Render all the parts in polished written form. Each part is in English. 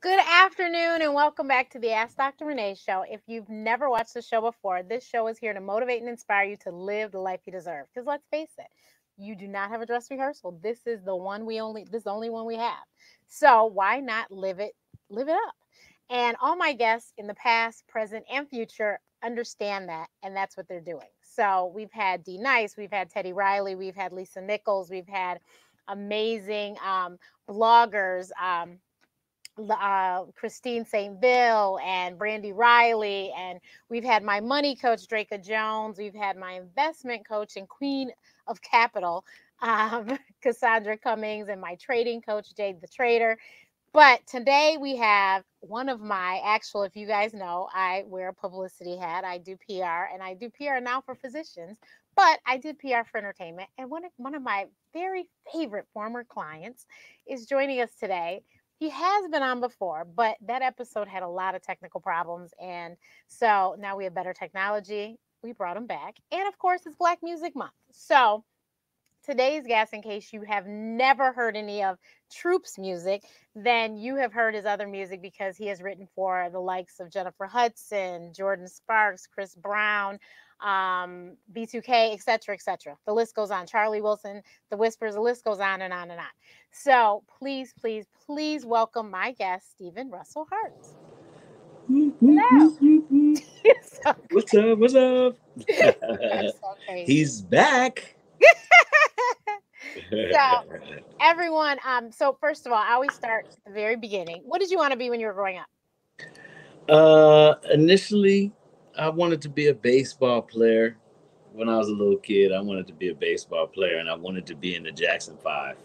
Good afternoon and welcome back to the Ask Dr. Renee show. If you've never watched the show before, this show is here to motivate and inspire you to live the life you deserve. Because let's face it, you do not have a dress rehearsal. This is the one we only, this is the only one we have. So why not live it up? And all my guests in the past, present, and future understand that, and that's what they're doing. So we've had D Nice, we've had Teddy Riley, we've had Lisa Nichols, we've had amazing bloggers, Christine St. Ville and Brandy Riley, and we've had my money coach Draka Jones, we've had my investment coach and queen of capital Cassandra Cummings, and my trading coach Jade the Trader. But today we have one of my actual, if you guys know, I wear a publicity hat, I do PR, and I do PR now for physicians, but I did PR for entertainment, and one of my very favorite former clients is joining us today. He has been on before, but that episode had a lot of technical problems. And so now we have better technology. We brought him back. And of course, it's Black Music Month. So today's guest, in case you have never heard any of Troop's music, then you have heard his other music because he has written for the likes of Jennifer Hudson, Jordan Sparks, Chris Brown, B2K, et cetera, the list goes on. Charlie Wilson, The Whispers, the list goes on and on and on. So please, please, please welcome my guest, Steven Russell Harts. Hello. So what's up? What's up? So he's back. So everyone, so first of all, I always start at the very beginning. What did you want to be when you were growing up? Initially, I wanted to be a baseball player. When I was a little kid, I wanted to be a baseball player, and I wanted to be in the Jackson Five.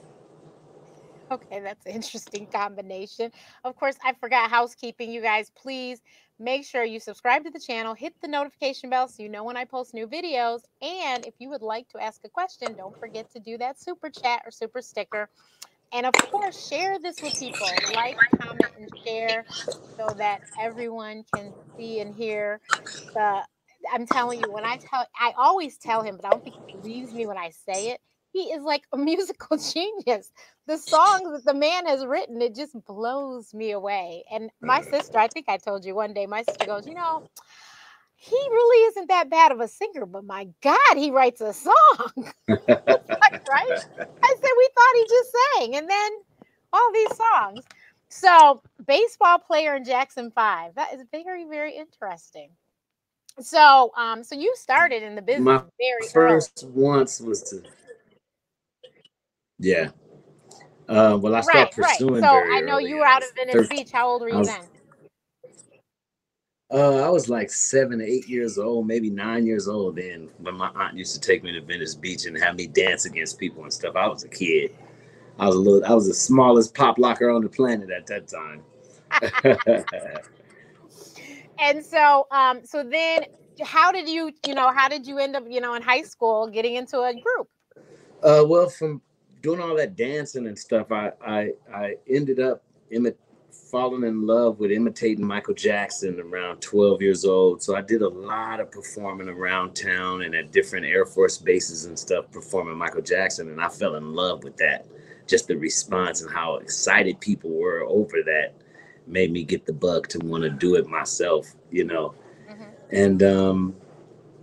Okay, that's an interesting combination. Of course, I forgot housekeeping. You guys, please make sure you subscribe to the channel, hit the notification bell so you know when I post new videos. And if you would like to ask a question, don't forget to do that super chat or super sticker. And of course, share this with people. Like, comment, and share so that everyone can see and hear. I'm telling you, when I always tell him, but I don't think he believes me when I say it, he is like a musical genius. The songs that the man has written, it just blows me away. And my sister, I think I told you one day, my sister goes, you know, he really isn't that bad of a singer, but my God, he writes a song. Right? I said, we thought he just sang. And then all these songs. So baseball player in Jackson Five. That is very, very interesting. So so you started in the business my very first early. Once was to, yeah. Well, I started pursuing so very I know early. You were out of Venice Beach. How old were you then? I was like 7 or 8 years old, maybe 9 years old then, when my aunt used to take me to Venice Beach and have me dance against people and stuff. I was a kid. I was the smallest pop locker on the planet at that time. And so, so then, how did you end up, in high school getting into a group? Well, from doing all that dancing and stuff, I ended up falling in love with imitating Michael Jackson around 12 years old. So I did a lot of performing around town and at different Air Force bases and stuff, performing Michael Jackson. And I fell in love with that. Just the response and how excited people were over that made me get the bug to want to do it myself, Mm-hmm. And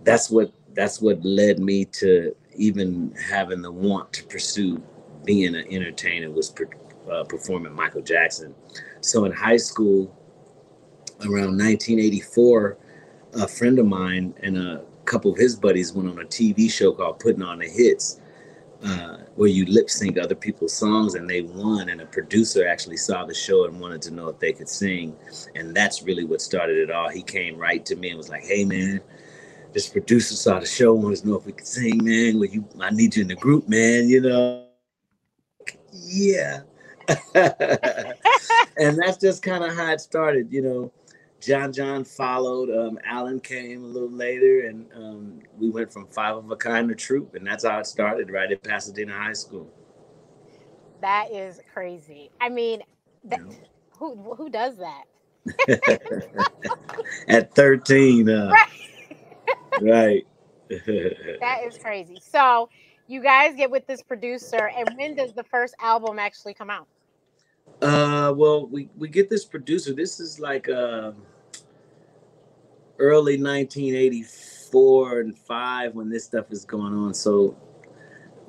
that's what led me to even having the want to pursue being an entertainer was performing Michael Jackson. So in high school, around 1984, a friend of mine and a couple of his buddies went on a TV show called Putting on the Hits, where you lip sync other people's songs, and they won. And a producer actually saw the show and wanted to know if they could sing. And that's really what started it all. He came right to me and was like, hey, man, this producer saw the show, wants to know if we could sing, man. I need you in the group, man, Yeah. And that's just kind of how it started, John followed, Alan came a little later, and we went from Five of a Kind to Troop, and that's how it started, right at Pasadena High School. That is crazy. I mean, who does that? At 13. Right. That is crazy. So you guys get with this producer, and when does the first album actually come out? Well, we get this producer. This is like early 1984 and 5 when this stuff is going on. So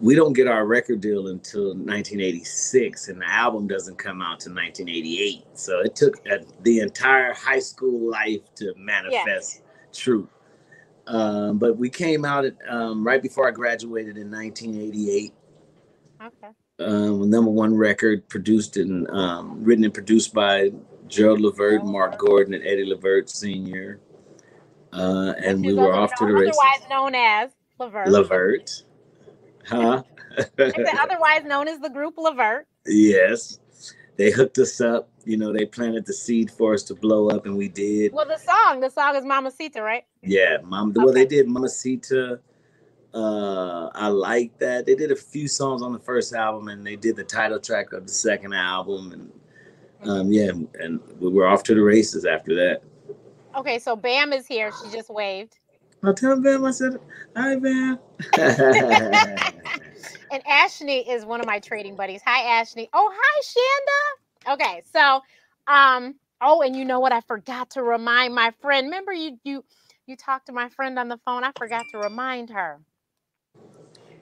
we don't get our record deal until 1986, and the album doesn't come out till 1988. So it took the entire high school life to manifest Troop. But we came out at, right before I graduated in 1988. Okay. Number one record, produced and written and produced by Gerald LeVert, Mark Gordon, and Eddie LeVert Sr. And we were off to the races. Otherwise known as LeVert. LeVert. Huh? Otherwise known as the group LeVert. Yes. They hooked us up. You know, they planted the seed for us to blow up, and we did. Well, the song is Mamacita, right? Yeah. Well, they did Mamacita. I like that. They did a few songs on the first album, and they did the title track of the second album. And and we were off to the races after that. Okay, so Bam is here. She just waved. I'll tell Bam, I said, hi, Bam. And Ashney is one of my trading buddies. Hi, Ashney. Oh, hi, Shanda. Okay, so, oh, and you know what? I forgot to remind my friend. Remember, you talked to my friend on the phone. I forgot to remind her.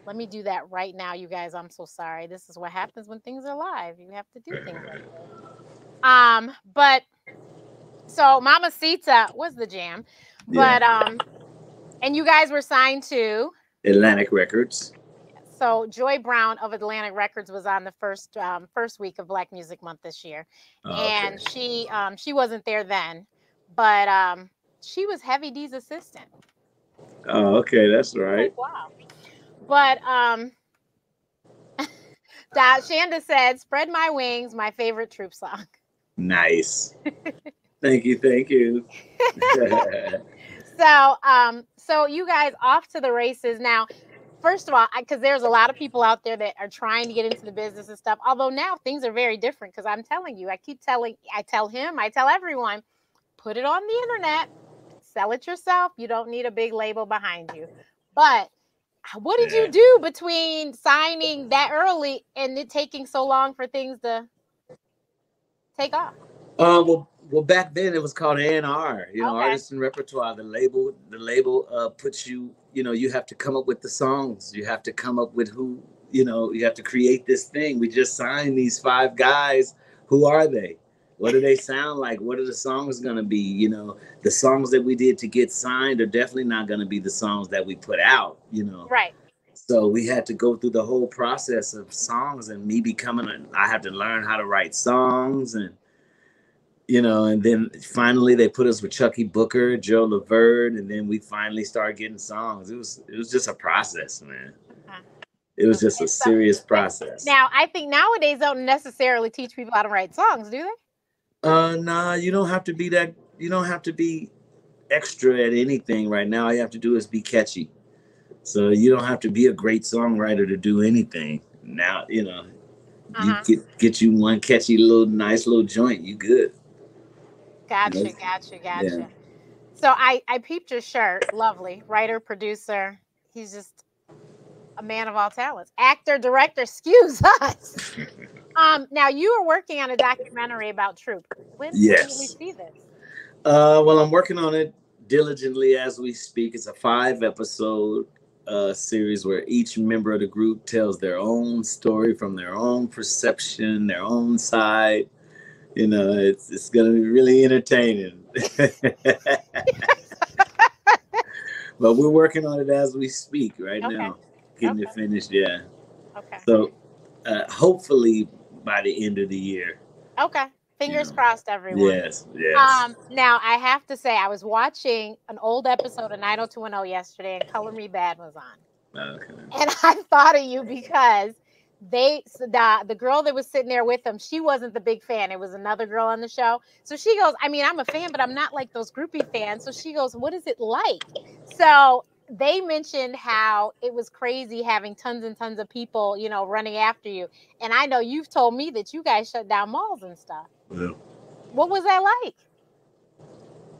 Let me do that right now, you guys. I'm so sorry. This is what happens when things are live. You have to do things like that. But so Mamacita was the jam, but and you guys were signed to Atlantic Records. So Joy Brown of Atlantic Records was on the first week of Black Music Month this year, and she wasn't there then, but she was Heavy D's assistant. Oh, okay, that's right. Oh, wow. But Shanda said, "Spread My Wings," my favorite Troop song. Nice. Thank you, thank you. So, so you guys off to the races now. First of all, because there's a lot of people out there that are trying to get into the business and stuff. Although now things are very different, because I'm telling you, I tell him, I tell everyone, put it on the internet, sell it yourself. You don't need a big label behind you. But what did you do between signing that early and it taking so long for things to take off? Well, back then it was called A&R, you know, Artists and Repertoire. The label puts you, you know, you have to come up with the songs. You have to come up with who, you know, you have to create this thing. We just signed these 5 guys. Who are they? What do they sound like? What are the songs going to be? You know, the songs that we did to get signed are definitely not going to be the songs that we put out, you know. Right. So we had to go through the whole process of songs and me becoming, I have to learn how to write songs and, you know, and then finally they put us with Chucky Booker, Joe LeVert, and then we finally started getting songs. It was just a process, man. Uh-huh. It was just a serious process. Now, I think nowadays don't necessarily teach people how to write songs, do they? Nah, you don't have to be extra at anything right now. All you have to do is be catchy. So you don't have to be a great songwriter to do anything. Now, you know, you get you one catchy little nice little joint, you good. Gotcha. Yeah. So I peeped your shirt. Lovely. Writer, producer. He's just a man of all talents. Actor, director, excuse us. Now, you are working on a documentary about Troop. When can we see this? Well, I'm working on it diligently as we speak. It's a 5-episode series where each member of the group tells their own story from their own perception, their own side. You know, it's gonna be really entertaining. But we're working on it as we speak right now, getting it finished. Yeah. Okay. So hopefully by the end of the year. Okay. Fingers crossed, everyone. Yes. Yes. Now I have to say, I was watching an old episode of 90210 yesterday, and Color Me Bad was on. Okay. And I thought of you because the girl that was sitting there with them, she wasn't the big fan. It was another girl on the show. So she goes, I mean, I'm a fan, but I'm not like those groupie fans. So she goes, what is it like? So they mentioned how it was crazy having tons and tons of people, you know, running after you. And I know you've told me that you guys shut down malls and stuff. Yeah. What was that like?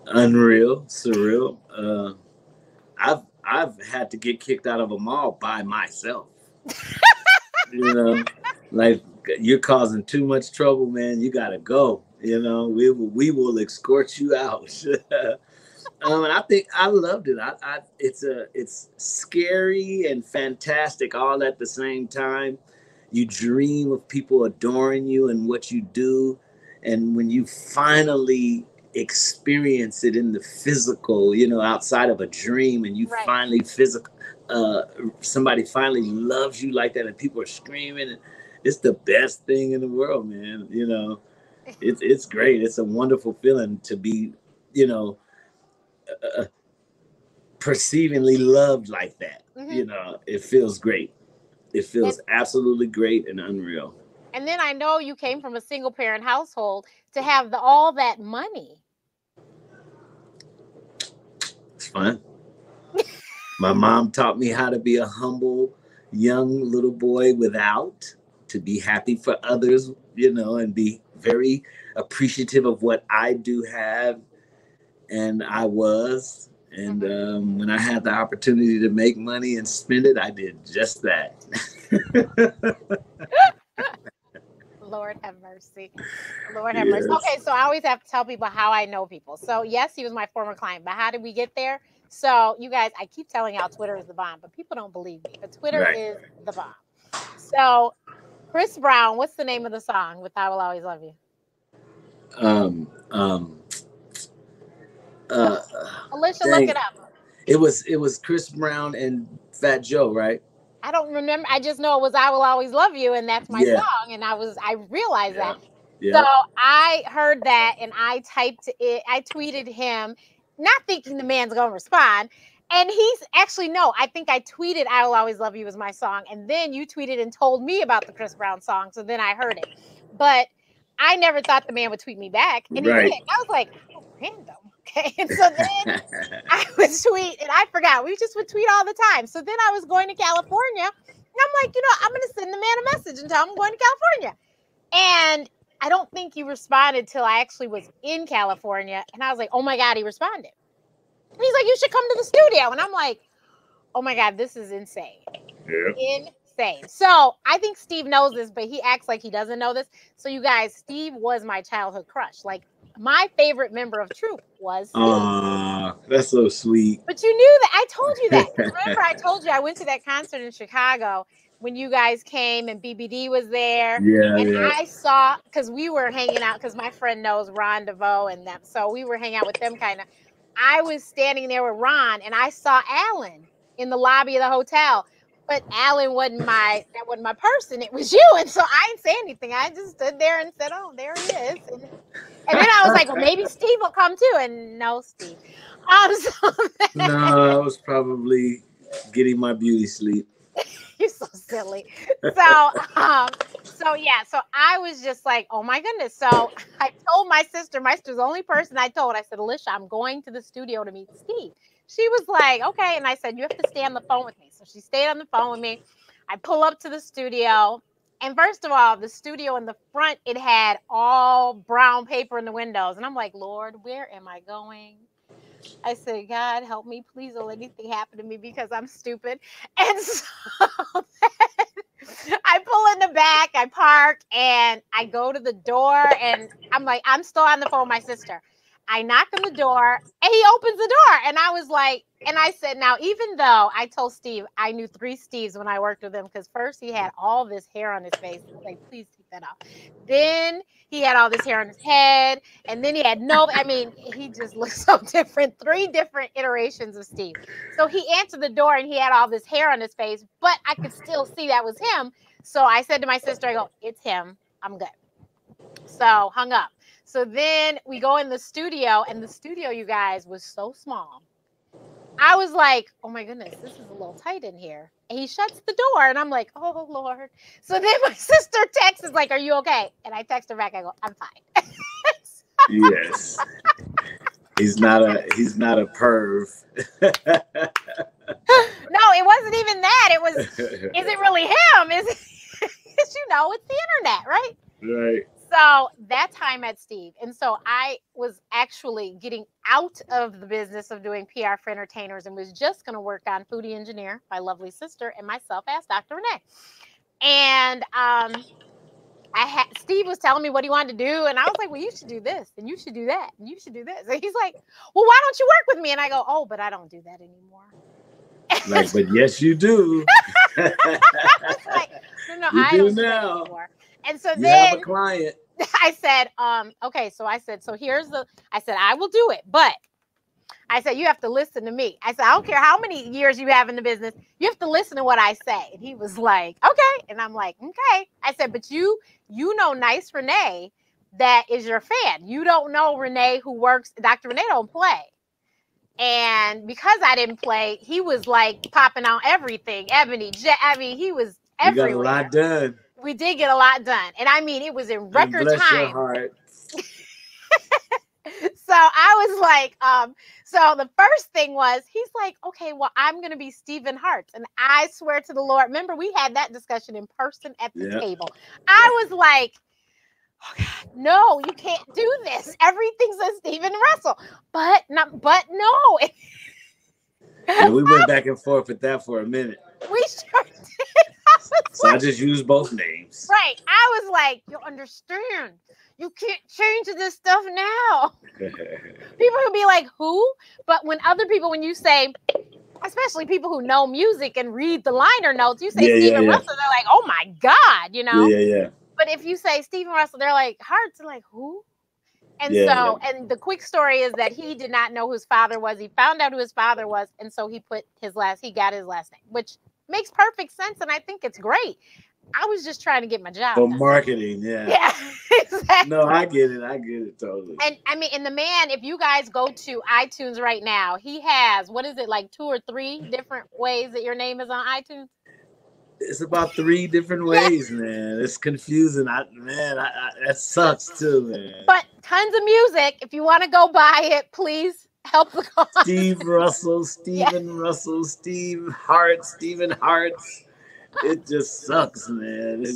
Unreal, surreal. I've had to get kicked out of a mall by myself. You know, like you're causing too much trouble, man. You gotta go. You know, we will escort you out. And I think I loved it. It's scary and fantastic all at the same time. You dream of people adoring you and what you do. And when you finally experience it in the physical, you know, outside of a dream, and you right. finally somebody finally loves you like that, and people are screaming, and it's the best thing in the world, man. You know, it's great. It's a wonderful feeling to be, you know, perceivingly loved like that. Mm-hmm. You know, it feels great. It feels absolutely great and unreal. And then I know you came from a single parent household to have all that money. It's fun. My mom taught me how to be a humble, young little boy to be happy for others, you know, and be very appreciative of what I do have. And I was. And when I had the opportunity to make money and spend it, I did just that. Lord have mercy. Lord have mercy. Okay, so I always have to tell people how I know people. So yes, he was my former client, but how did we get there? So you guys, I keep telling y'all Twitter is the bomb, but people don't believe me. But Twitter right. is the bomb. So Chris Brown, what's the name of the song with I Will Always Love You? Alicia, look it up. It was Chris Brown and Fat Joe, right? I don't remember. I just know it was I Will Always Love You, and that's my song. And I realized that. Yeah. So I heard that and I typed it. I tweeted him, not thinking the man's going to respond. And he's actually, no, I think I tweeted I Will Always Love You was my song. And then you tweeted and told me about the Chris Brown song. So then I heard it. But I never thought the man would tweet me back. And he did. I was like, oh, random. Okay. And so then I would tweet, and I forgot. We just would tweet all the time. So then I was going to California, and I'm like, you know, I'm going to send the man a message and tell him I'm going to California. And I don't think he responded till I actually was in California. And I was like, oh my God, he responded. And he's like, you should come to the studio. And I'm like, oh my God, this is insane. Yeah. Insane. So I think Steve knows this, but he acts like he doesn't know this. So you guys, Steve was my childhood crush. Like, my favorite member of Troop was Steve. Aw, that's so sweet. But you knew that. I told you that. Remember, I told you I went to that concert in Chicago when you guys came and BBD was there. Yeah, and I saw, because we were hanging out, because my friend knows Ron DeVoe and them. So we were hanging out with them kind of. I was standing there with Ron, and I saw Alan in the lobby of the hotel. But Alan wasn't my person. It was you. And so I didn't say anything. I just stood there and said, oh, there he is. And then I was like, well, maybe Steve will come too. And no, Steve. No, I was probably getting my beauty sleep. You're so silly. So I was just like, oh my goodness. So I told my sister, my sister's the only person I told, I said, Alicia, I'm going to the studio to meet Steve. She was like, okay. And I said, you have to stay on the phone with me. So she stayed on the phone with me. I pull up to the studio. And first of all, the studio in the front, it had all brown paper in the windows. And I'm like, Lord, where am I going? I said, God, help me. Please don't let anything happen to me because I'm stupid. And so I pull in the back, I park, and I go to the door. And I'm like, I'm still on the phone with my sister. I knock on the door and he opens the door. And I was like, and I said, now, even though I told Steve, I knew three Steves when I worked with him, because first he had all this hair on his face. I was like, please take that off. Then he had all this hair on his head. And then he had he just looked so different. Three different iterations of Steve. So he answered the door and he had all this hair on his face, but I could still see that was him. So I said to my sister, I go, it's him. I'm good. So hung up. So then we go in the studio, and the studio, you guys, was so small. I was like, oh my goodness, this is a little tight in here. And he shuts the door, and I'm like, oh Lord. So then my sister texts, is like, are you okay? And I text her back, I go, I'm fine. Yes. He's not a perv. No, it wasn't even that. It was, is it really him? Is it, you know, it's the internet, right? Right. So that time at Steve. And so I was actually getting out of the business of doing PR for entertainers and was just going to work on Foodie Engineer, my lovely sister, and myself as Dr. Renee. And I had Steve was telling me what he wanted to do, and I was like, well, you should do this, and you should do that, and you should do this. And he's like, well, why don't you work with me? And I go, oh, but I don't do that anymore. Like, but yes, you do. I was like, no, you I do don't now. Do that anymore. And so you then have a client. I said, okay, so I said, so here's the, I said, I will do it, but I said, you have to listen to me. I said, I don't care how many years you have in the business. You have to listen to what I say. And he was like, okay. And I'm like, okay. I said, but you know, nice Renee, that is your fan. You don't know Renee who works, Dr. Renee don't play. And because I didn't play, he was like popping on everything. Ebony, I mean, he was everywhere. You got a lot done. We did get a lot done. And I mean, it was in record time. Your heart. So I was like, so the first thing was, he's like, okay, well, I'm going to be Steven Harts. And I swear to the Lord, remember we had that discussion in person at the table. I was like, oh, God, no, you can't do this. Everything's a Steven Russell, but no. Yeah, we went back and forth with that for a minute. We sure did. So I just used both names. Right. I was like, you understand. You can't change this stuff now. People who be like, who? But when other people, when you say, especially people who know music and read the liner notes, you say Steven Russell, they're like, oh my God, you know? Yeah. But if you say Steven Russell, they're like, Harts, like, who? And and the quick story is that he did not know who his father was. He found out who his father was. And so he put his he got his last name, which makes perfect sense. And I think it's great. I was just trying to get my job. For marketing, yeah. Exactly. No, I get it totally. And I mean, and the man, if you guys go to iTunes right now, he has, what is it, like 2 or 3 different ways that your name is on iTunes? It's about 3 different ways, man. It's confusing. I that sucks too, man. But tons of music. If you want to go buy it, please help the cause. Steve Russell, Steven Russell, Steve Harts, Steven Harts. It just sucks, man.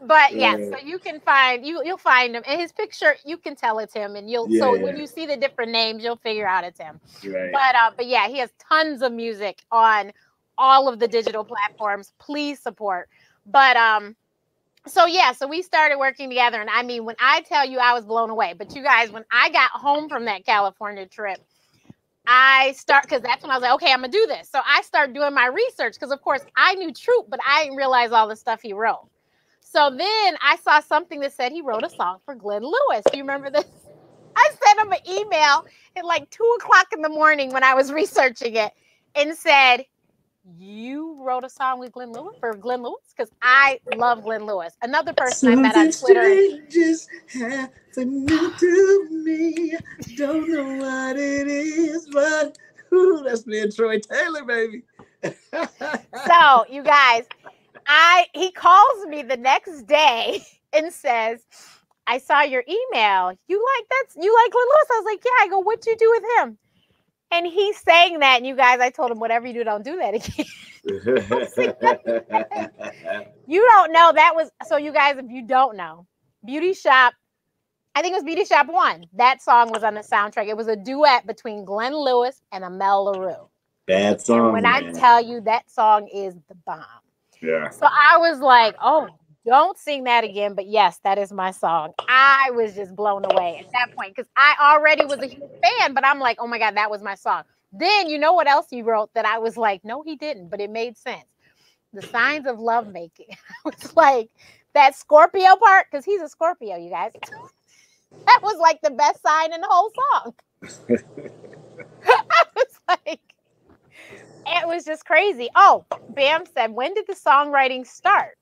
But yeah, so you can find you'll find him, and his picture, you can tell it's him, and you'll when you see the different names, you'll figure out it's him. Right. But yeah, he has tons of music on all of the digital platforms. Please support. But so yeah, so we started working together, and I mean, when I tell you, I was blown away. But you guys, when I got home from that California trip, I start, because that's when I was like, okay, I'm going to do this. So I start doing my research because, of course, I knew Troop, but I didn't realize all the stuff he wrote. So then I saw something that said he wrote a song for Glenn Lewis. Do you remember this? I sent him an email at like 2 o'clock in the morning when I was researching it and said, you wrote a song with Glenn Lewis for Glenn Lewis? Because I love Glenn Lewis. Another person I met on Twitter. Just happened to me. Don't know what it is, but ooh, that's me and Troy Taylor, baby. So you guys, he calls me the next day and says, I saw your email. You like Glenn Lewis? I was like, yeah. I go, what'd you do with him? And he's saying that, and you guys, I told him, whatever you do, don't do that again. You don't know. That was, so you guys, if you don't know, Beauty Shop, I think it was Beauty Shop 1. That song was on the soundtrack. It was a duet between Glenn Lewis and Amel LaRue. Bad song. And when I tell you, that song is the bomb. Yeah. So I was like, oh, don't sing that again. But yes, that is my song. I was just blown away at that point because I already was a huge fan, but I'm like, oh my God, that was my song. Then you know what else he wrote that I was like, no, he didn't, but it made sense. The Signs of Lovemaking. I was like, that Scorpio part, because he's a Scorpio, you guys. That was like the best sign in the whole song. I was like, it was just crazy. Oh, Bam said, when did the songwriting start?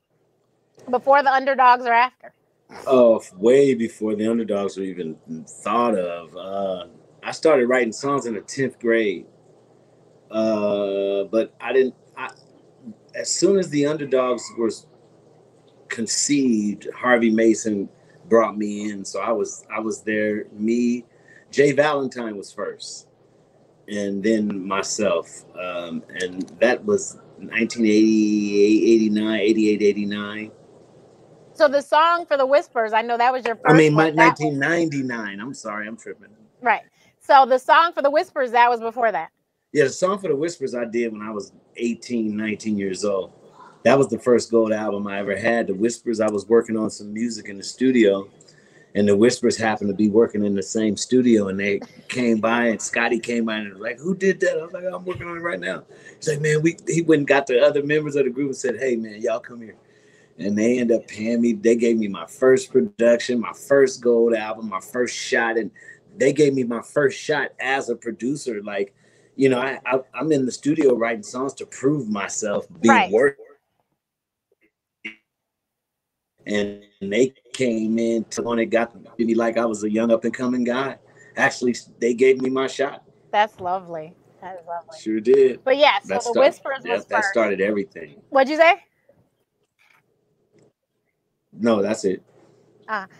Before the Underdogs or after? Oh, way before the Underdogs were even thought of. I started writing songs in the 10th grade. But I didn't. As soon as the Underdogs was conceived, Harvey Mason brought me in. So I was there. Me, Jay Valentine was first. And then myself. And that was 1988, 89. So the song for the Whispers, I know that was your first. I mean, my 1999. I'm sorry, I'm tripping. Right. So the song for the Whispers, that was before that. Yeah, the song for the Whispers I did when I was 18, 19 years old. that was the first gold album I ever had. The Whispers, I was working on some music in the studio, and the Whispers happened to be working in the same studio, and they came by, and Scotty came by and was like, who did that? I was like, I'm working on it right now. He's like, man, he went and got the other members of the group and said, hey, man, y'all come here. And they ended up paying me. They gave me my first production, my first gold album, my first shot. And they gave me my first shot as a producer. Like, you know, I'm in the studio writing songs to prove myself, be worth. And they came in when it got to me like I was a young up and coming guy. Actually, they gave me my shot. That's lovely. That is lovely. Sure did. But yeah, so the Whispers was first. That started everything. What'd you say? No, that's it.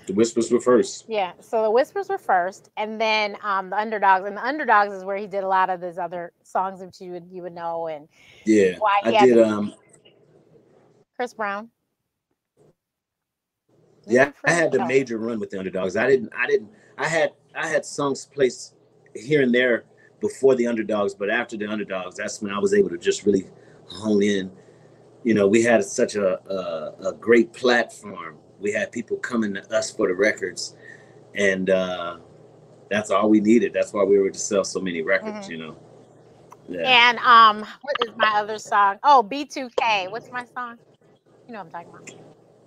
The Whispers were first. Yeah, so the Whispers were first, and then the Underdogs. And the Underdogs is where he did a lot of those other songs that you would know. And yeah, why he I did. Chris Brown. Yeah, I had the major run with the Underdogs. I had songs placed here and there before the Underdogs, but after the Underdogs, that's when I was able to just really hone in. You know, we had such a great platform. We had people coming to us for the records, and that's all we needed. That's why we were to sell so many records, you know. Yeah. And what is my other song? Oh, B2K. What's my song? You know what I'm talking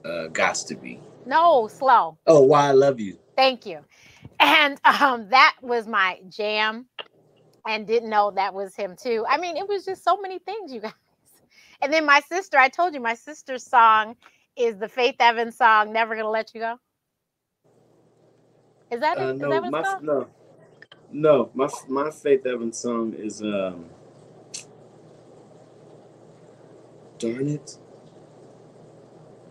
about. Gots to Be. No, Slow. Oh, Why I Love You. Thank you. And that was my jam, and didn't know that was him too. I mean, it was just so many things, you guys. And then my sister, I told you, my sister's song is the Faith Evans song, Never Gonna Let You Go. Is that it? No, is that my song? No, my Faith Evans song is darn it.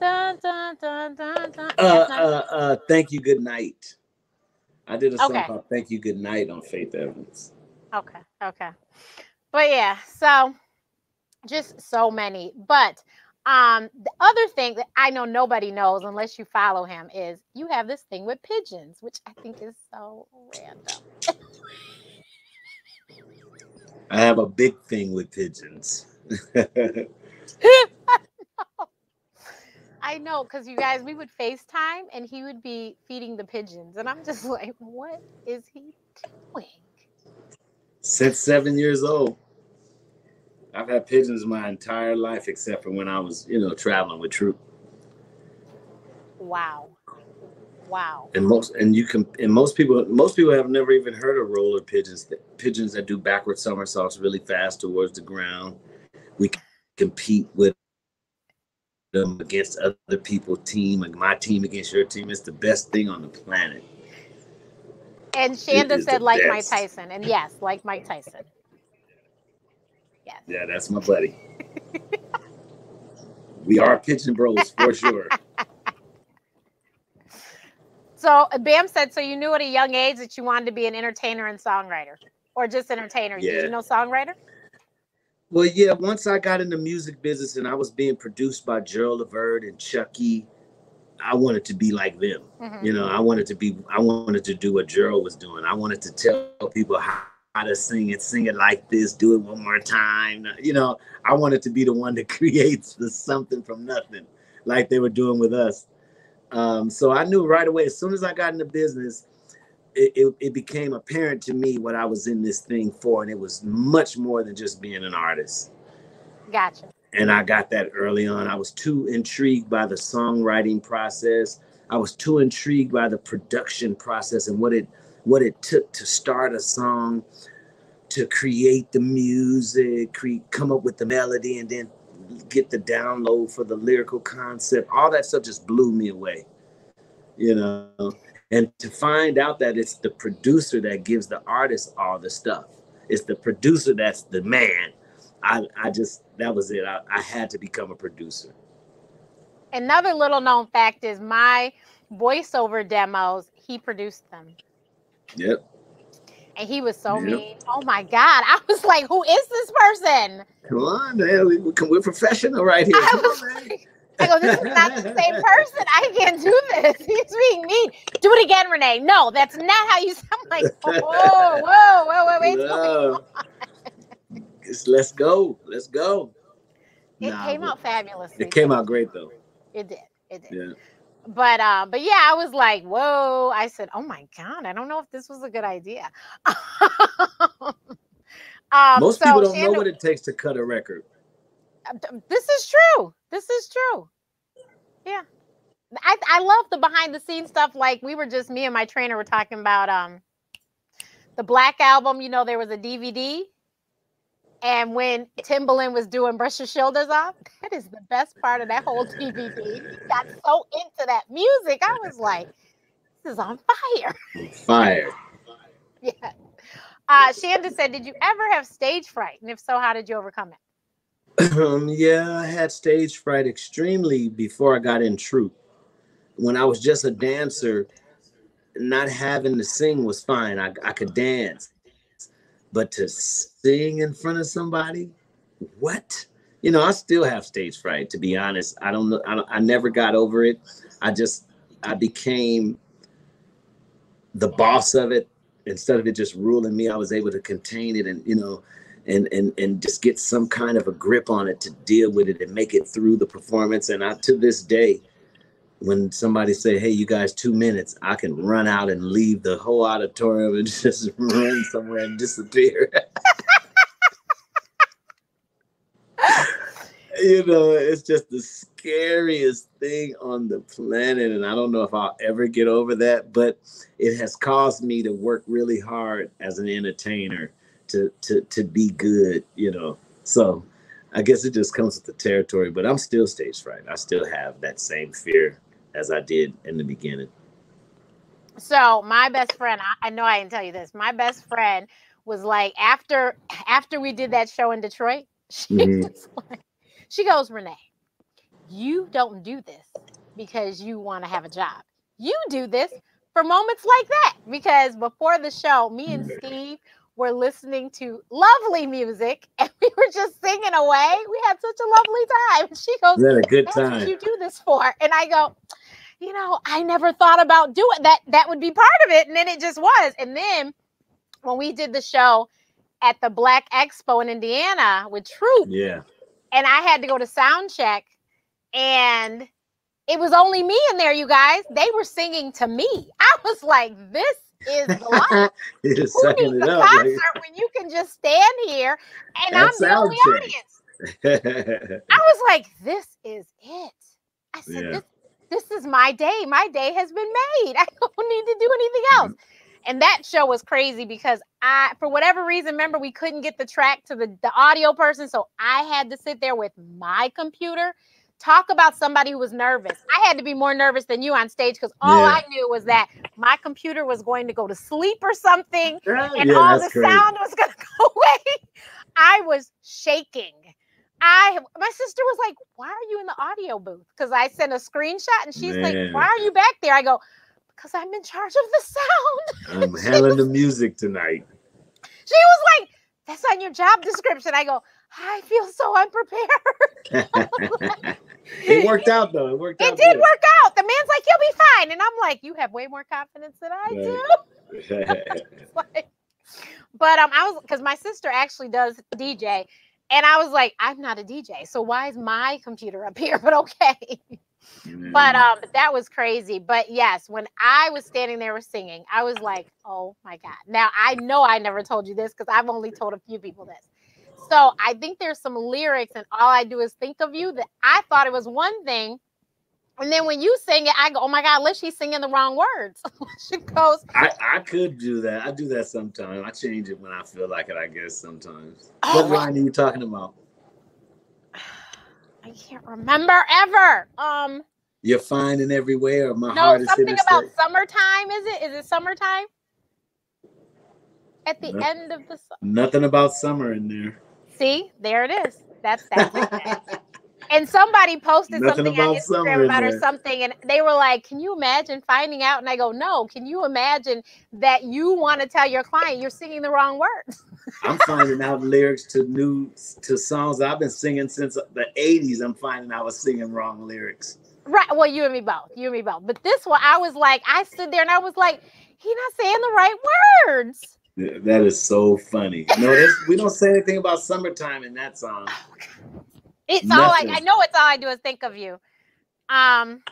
Dun, dun, dun, dun, dun. Thank You Good Night. I did a song called Thank You Good Night on Faith Evans. Okay. But yeah, so just so many. But the other thing that I know nobody knows unless you follow him is you have this thing with pigeons, which I think is so random. I have a big thing with pigeons. I know, because you guys, we would FaceTime and he would be feeding the pigeons. And I'm just like, what is he doing? Since 7 years old. I've had pigeons my entire life, except for when I was, you know, traveling with Troop. Wow. And most people have never even heard of roller pigeons. Pigeons that do backward somersaults really fast towards the ground. We compete with them against other people's team, and my team against your team. It's the best thing on the planet. And Shanda said, like best. Mike Tyson, and yes, like Mike Tyson. Yes. Yeah, that's my buddy. We are pigeon bros for sure. So Bam said, so you knew at a young age that you wanted to be an entertainer and songwriter, or just entertainer. Yeah. Did you know songwriter? Well, yeah, once I got in the music business and I was being produced by Gerald LeVert and Chucky, I wanted to be like them. You know, I wanted to do what Gerald was doing. I wanted to tell people how to sing it like this, do it one more time. You know, I wanted to be the one that creates the something from nothing like they were doing with us. So I knew right away, as soon as I got into business, it became apparent to me what I was in this thing for, and it was much more than just being an artist. Gotcha. And I got that early on. I was too intrigued by the songwriting process. I was too intrigued by the production process and what it took to start a song, to create the music, come up with the melody, and then get the download for the lyrical concept. All that stuff just blew me away, you know? And to find out that it's the producer that gives the artist all the stuff. It's the producer that's the man. That was it. I had to become a producer. Another little known fact is my voiceover demos, he produced them. Yep. And he was so mean. Oh my God. I was like, who is this person? Come on, man. We're professional right here. I go, this is not the same person. I can't do this. He's being mean. Do it again, Renee. No, that's not how you sound. I'm like, whoa, wait. No. Let's go. It came out fabulously. It came out great though. It did. It did. Yeah. But yeah, I was like, whoa. I said, oh my God, I don't know if this was a good idea. Most people don't know what it takes to cut a record. This is true. This is true. Yeah. I love the behind the scenes stuff. Like we were just, me and my trainer were talking about the Black Album. You know, there was a DVD. And when Timbaland was doing Brush Your Shoulders Off, that is the best part of that whole DVD. He got so into that music. I was like, this is on fire. Fire. Yeah. Shanda said, did you ever have stage fright? And if so, how did you overcome it? Yeah, I had stage fright extremely before I got in Troop. When I was just a dancer, not having to sing was fine. I could dance. But to sing in front of somebody, what? You know, I still have stage fright, to be honest. I don't know. I never got over it. I became the boss of it. Instead of it just ruling me, I was able to contain it and, you know, and just get some kind of a grip on it to deal with it and make it through the performance. And I, to this day, when somebody say, hey, you guys, 2 minutes, I can run out and leave the whole auditorium and just run somewhere and disappear. You know, it's just the scariest thing on the planet. And I don't know if I'll ever get over that, but it has caused me to work really hard as an entertainer to be good, you know? So I guess it just comes with the territory, but I'm still stage fright. I still have that same fear as I did in the beginning. So my best friend, I know I didn't tell you this. My best friend was like, after we did that show in Detroit, she was like, she goes, Renee, you don't do this because you want to have a job. You do this for moments like that. Because before the show, me and Steve were listening to lovely music and we were just singing away. We had such a lovely time. She goes, what a good time. What did you do this for? And I go, you know, I never thought about doing that. That would be part of it. And then it just was. And then when we did the show at the Black Expo in Indiana with Troop. Yeah. And I had to go to sound check, and it was only me in there, you guys. They were singing to me. I was like, this is the life. Who needs a concert when you can just stand here and I'm the only audience? I was like, this is it. I said, yeah. This is my day. My day has been made. I don't need to do anything else. And that show was crazy because I, for whatever reason, remember, we couldn't get the track to the audio person. So I had to sit there with my computer. Talk about somebody who was nervous. I had to be more nervous than you on stage because all I knew was that my computer was going to go to sleep or something. And all the sound was going to go away. I was shaking. My sister was like, why are you in the audio booth? Because I sent a screenshot and she's like, why are you back there? I go, because I'm in charge of the sound. I'm handling the music tonight. She was like, that's on your job description. I go, I feel so unprepared. It worked out, though. It worked out. It did work out. The man's like, you'll be fine. And I'm like, you have way more confidence than I do. I was, because my sister actually does DJ. And I was like, I'm not a DJ. So why is my computer up here? But okay. But that was crazy. But yes, when I was standing there singing, I was like, oh my God. Now, I know I never told you this because I've only told a few people this. So I think there's some lyrics and all I do is think of you that I thought it was one thing. And then when you sing it, I go, oh my God, unless she's singing the wrong words. She goes, I could do that. I do that sometimes. I change it when I feel like it, I guess, sometimes. Oh, what line are you talking about? I can't remember ever. You're fine in every way or my heart is hitting. No, something about summertime, is it? Is it summertime? At the end of the song. Nothing about summer in there. See, there it is. That's that. And somebody posted something on Instagram about her something, and they were like, can you imagine finding out? And I go, no, can you imagine that you want to tell your client you're singing the wrong words? I'm finding out lyrics to songs I've been singing since the 80s. I'm finding I was singing wrong lyrics. Right. Well, you and me both. You and me both. But this one, I was like, I stood there and I was like, he's not saying the right words. That is so funny. No, we don't say anything about summertime in that song. It's message. All I know. It's all I do is think of you. God,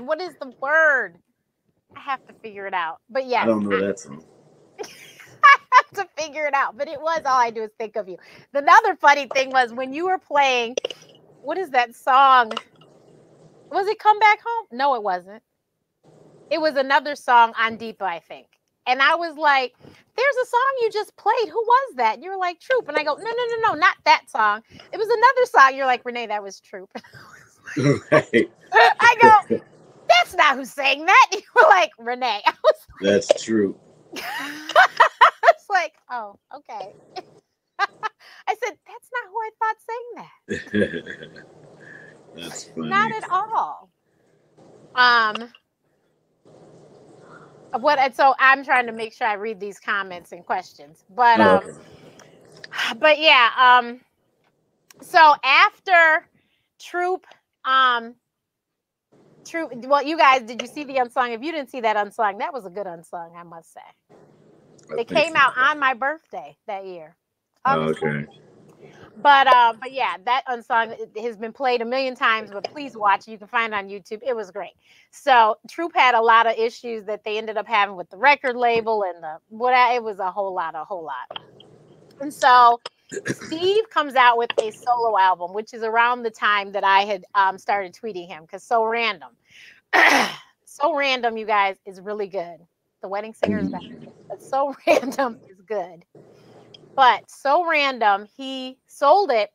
what is the word? I have to figure it out. But yeah, I don't know that song. I have to figure it out. But it was all I do is think of you. Another funny thing was when you were playing. What is that song? Was it Come Back Home? No, it wasn't. It was another song on Deepa, I think. And I was like, there's a song you just played. Who was that? And you were like, Troop. And I go, no, not that song. It was another song. You're like, Renee, that was Troop. Right. I go, that's not who sang that. You were like, Renee. I was like, that's true. I was like, oh, okay. I said, that's not who I thought sang that. That's funny. Not at all. So I'm trying to make sure I read these comments and questions, but yeah, so after Troop, well, you guys, did you see the unsung? If you didn't see that unsung, that was a good unsung, I must say. It came out on my birthday that year. Okay. But yeah, that unsung has been played a million times, but please watch. You can find it on YouTube. It was great. So Troop had a lot of issues that they ended up having with the record label and it was a whole lot. And so Steve comes out with a solo album, which is around the time that I had started tweeting him, because So Random. So Random, you guys, is really good. The Wedding Singer is better, but So Random is good. But So Random, he sold it.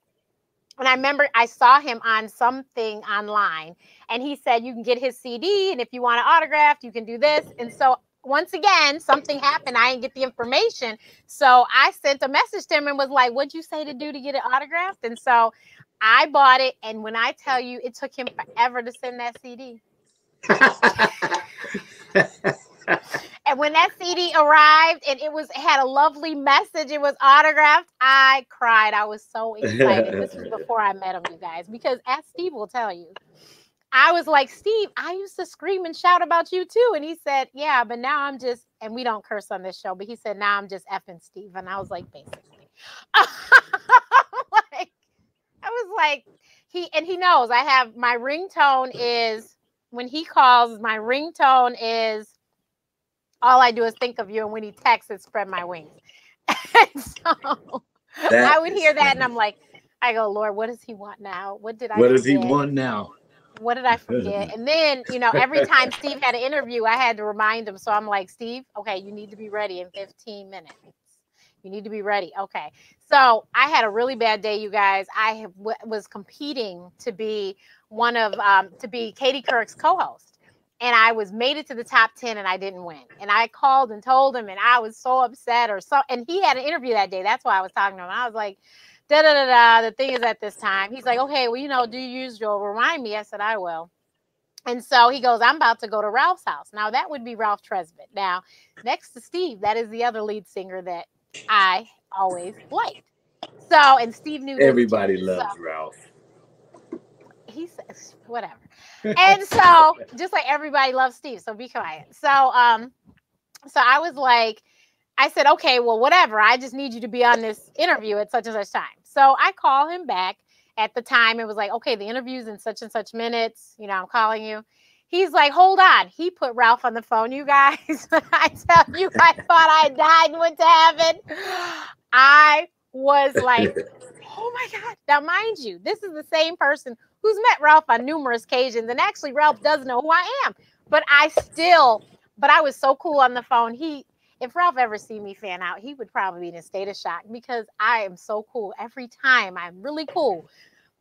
And I remember I saw him on something online. And he said, you can get his CD. And if you want an autograph, you can do this. And so once again, something happened. I didn't get the information. So I sent a message to him and was like, what'd you say to do to get it autographed? And so I bought it. And when I tell you, it took him forever to send that CD. And when that CD arrived and it had a lovely message, it was autographed, I cried. I was so excited. This was before I met him, you guys, because as Steve will tell you, I was like, Steve, I used to scream and shout about you too. And he said, yeah, but now I'm just, and we don't curse on this show, but he said, now I'm just effing Steve. And I was like, basically. He knows I have my ringtone is, when he calls, my ringtone is, all I do is think of you, and when he texts, it spread my wings. So I would hear that, and I'm like, I go, Lord, what does he want now? What did I forget? And then, you know, every time Steve had an interview, I had to remind him. So I'm like, Steve, okay, you need to be ready in 15 minutes. You need to be ready. Okay. So I had a really bad day, you guys. I was competing to be Katie Couric's co-host. And I made it to the top 10 and I didn't win. And I called and told him and I was so upset and he had an interview that day. That's why I was talking to him. I was like, the thing is at this time. He's like, okay, well, you know, do your usual, remind me. I said, I will. And so he goes, I'm about to go to Ralph's house. Now that would be Ralph Tresvant. Now next to Steve, that is the other lead singer that I always liked. So, and Steve knew. Everybody loves Ralph. He says, whatever. And so just like everybody loves Steve, so be quiet. So so I was like, I said, okay, well, whatever. I just need you to be on this interview at such and such time. So I call him back at the time. It was like, okay, the interview's in such and such minutes. You know, I'm calling you. He's like, hold on. He put Ralph on the phone, you guys. I tell you, I thought I died and went to heaven. I was like, oh my God. Now, mind you, this is the same person who's met Ralph on numerous occasions. And actually, Ralph does know who I am. But I was so cool on the phone. If Ralph ever see me fan out, he would probably be in a state of shock because I am so cool every time. I'm really cool.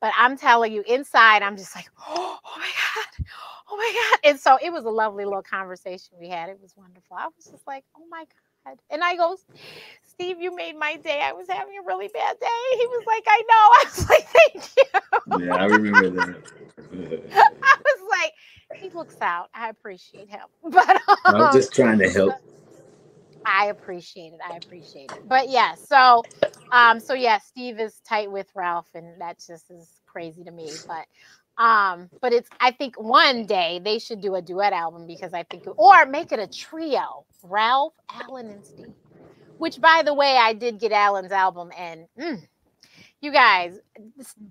But I'm telling you, inside, I'm just like, oh my God. And so it was a lovely little conversation we had. It was wonderful. I was just like, oh my God. And I go, Steve, you made my day. I was having a really bad day. He was like, I know. I was like, thank you. Yeah, I remember that. I was like, he looks out. I appreciate him. But I'm just trying to help. I appreciate it. But yeah, so yeah, Steve is tight with Ralph, and that just is crazy to me. But it's, I think one day they should do a duet album because I think, or make it a trio, Ralph, Alan, and Steve. Which, by the way, I did get Alan's album, and You guys,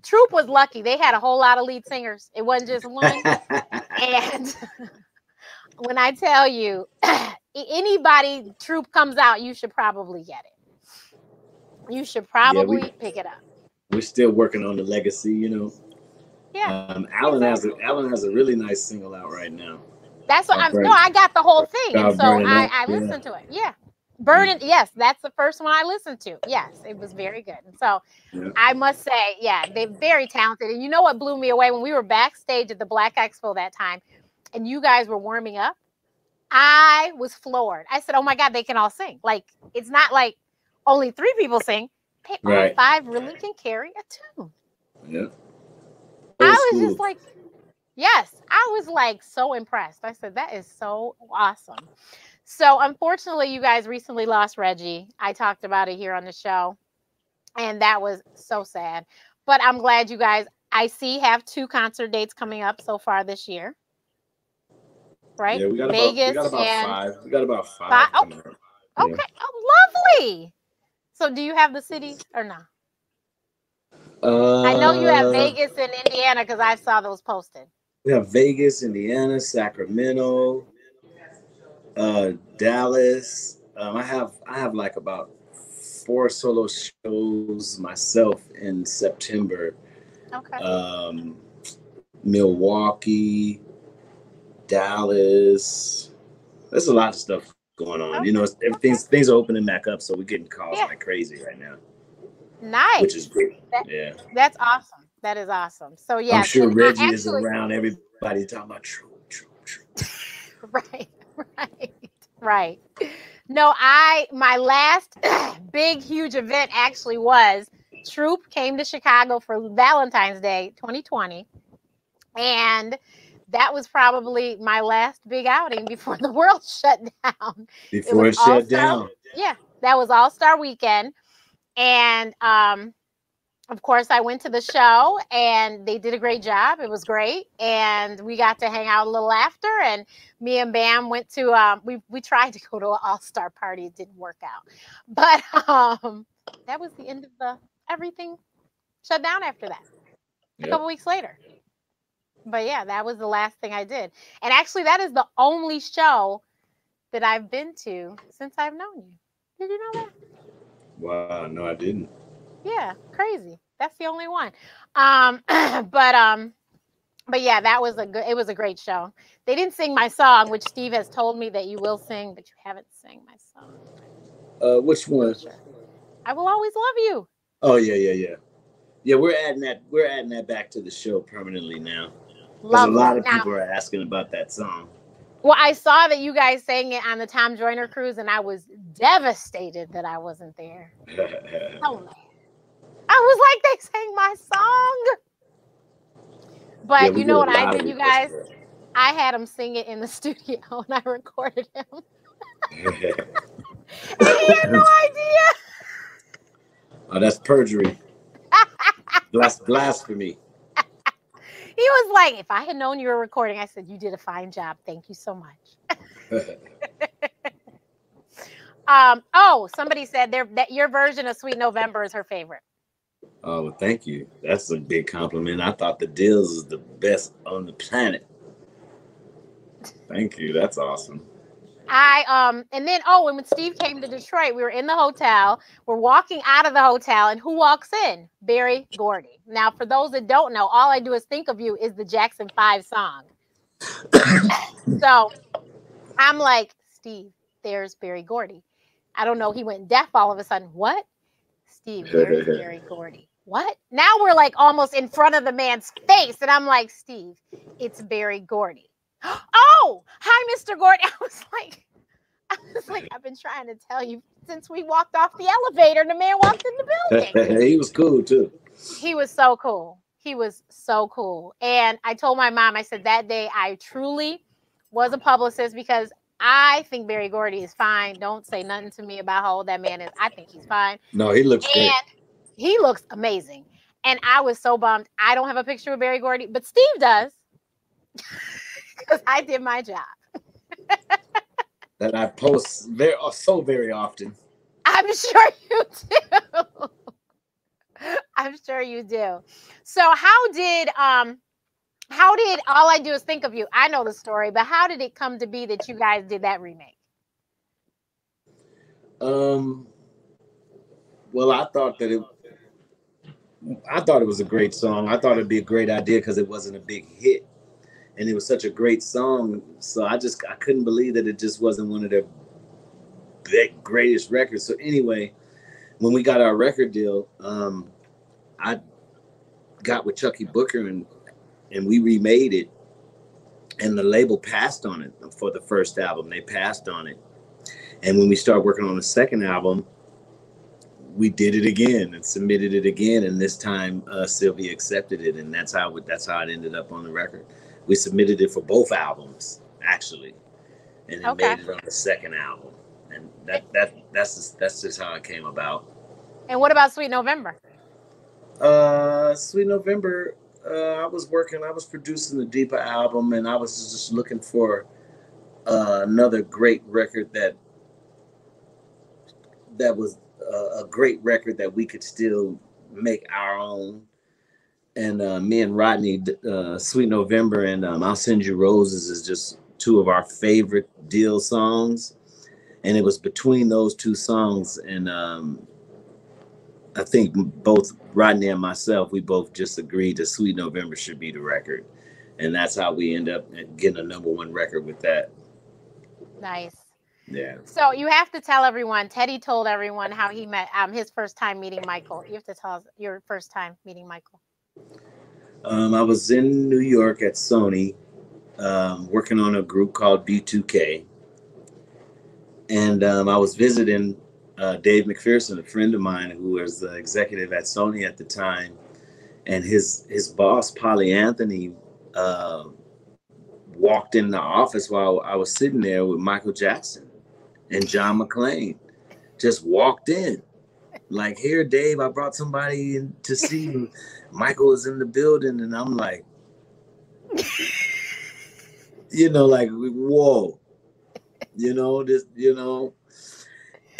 Troop was lucky. They had a whole lot of lead singers. It wasn't just one. And when I tell you, anybody Troop comes out, you should probably get it. You should probably pick it up. We're still working on the legacy, you know. Yeah. Alan has a really nice single out right now. That's what I'm. No, I got the whole thing, and so I listened to it. Yeah. Burden, yes, that's the first one I listened to. Yes, it was very good. And so I must say, yeah, they're very talented. And you know what blew me away? When we were backstage at the Black Expo that time and you guys were warming up, I was floored. I said, oh my God, they can all sing. Like, it's not like only 3 people sing. Only 5 really can carry a tune. Yeah. I was like so impressed. I said, that is so awesome. So unfortunately, you guys recently lost Reggie. I talked about it here on the show, and that was so sad. But I'm glad you guys, I see, have 2 concert dates coming up so far this year, right? Yeah, we got Vegas about, we got about five. Oh, okay, oh, lovely. So do you have the city or not? I know you have Vegas and Indiana because I saw those posted. We have Vegas, Indiana, Sacramento. Dallas. I have like about 4 solo shows myself in September. Okay. Milwaukee, Dallas. There's a lot of stuff going on. Okay. You know, things are opening back up, so we're getting calls like crazy right now. Nice. Which is great. That's awesome. That is awesome. So yeah, I'm sure Reggie is around. Everybody talking about true. Right. Right. No, my last big, huge event actually was Troop came to Chicago for Valentine's Day 2020. And that was probably my last big outing before the world shut down. Before it shut down. Yeah, that was All-Star Weekend. And of course, I went to the show and they did a great job. It was great. And we got to hang out a little after. And me and Bam went to, we tried to go to an all-star party. It didn't work out. But that was the end of everything shut down after that, a couple weeks later. But yeah, that was the last thing I did. And actually, that is the only show that I've been to since I've known you. Did you know that? Wow, no, I didn't. Yeah, crazy. That's the only one. But yeah, that was a great show. They didn't sing my song, which Steve has told me that you will sing, but you haven't sang my song. Which one? Sure. I Will Always Love You. Oh yeah. Yeah, we're adding that back to the show permanently now. Love a lot of people are asking about that song. Well, I saw that you guys sang it on the Tom Joyner cruise, and I was devastated that I wasn't there. Oh man. I was like, they sang my song. But you know what I did, you guys? I had him sing it in the studio and I recorded him. And he had no idea. Oh, that's perjury. That's blasphemy. He was like, if I had known you were recording, I said, you did a fine job. Thank you so much. Oh, somebody said that your version of Sweet November is her favorite. Oh, thank you. That's a big compliment. I thought The Deals is the best on the planet. Thank you. That's awesome. And when Steve came to Detroit, we were in the hotel. We're walking out of the hotel, and who walks in? Barry Gordy. Now, for those that don't know, All I Do Is Think of You is the Jackson 5 song. So I'm like, Steve, there's Barry Gordy. I don't know. He went deaf all of a sudden. What? Steve, there's Barry Gordy. What? Now we're like almost in front of the man's face. And I'm like, Steve, it's Barry Gordy. Oh, hi, Mr. Gordy. I was like, I've been trying to tell you since we walked off the elevator and the man walked in the building. He was cool too. He was so cool. He was so cool. And I told my mom, I said, that day I truly was a publicist because I think Barry Gordy is fine. Don't say nothing to me about how old that man is. I think he's fine. No, he looks good. He looks amazing. And I was so bummed. I don't have a picture of Barry Gordy, but Steve does. Because I did my job. That I post so very often. I'm sure you do. I'm sure you do. So how did All I Do Is Think of You? I know the story, but how did it come to be that you guys did that remake? Well, I thought it was a great song. I thought it'd be a great idea because it wasn't a big hit, and it was such a great song. So I couldn't believe that it just wasn't one of their greatest records. So anyway, when we got our record deal, I got with Chucky Booker and we remade it, and the label passed on it for the first album. They passed on it. And when we started working on the second album, we did it again and submitted it again, and this time Sylvia accepted it, and that's how it ended up on the record. We submitted it for both albums actually, and it made it on the second album, and that's just how it came about. And what about Sweet November? Sweet November, I was producing the Deeper album, and I was just looking for another great record that was a great record that we could still make our own. And me and Rodney, Sweet November and I'll Send You Roses is just two of our favorite Deal songs, and it was between those two songs, and I think both Rodney and myself, we both just agreed that Sweet November should be the record, and that's how we end up getting a #1 record with that. Nice. Yeah. So you have to tell everyone, Teddy told everyone how he met, his first time meeting Michael. You have to tell us your first time meeting Michael. I was in New York at Sony, working on a group called B2K. And I was visiting Dave McPherson, a friend of mine who was the executive at Sony at the time. And his boss, Polly Anthony, walked in the office while I was sitting there with Michael Jackson and John McClane. Just walked in like, "Here, Dave, I brought somebody in to see you. Michael is in the building." And I'm like, you know, like, whoa, you know, this, you know.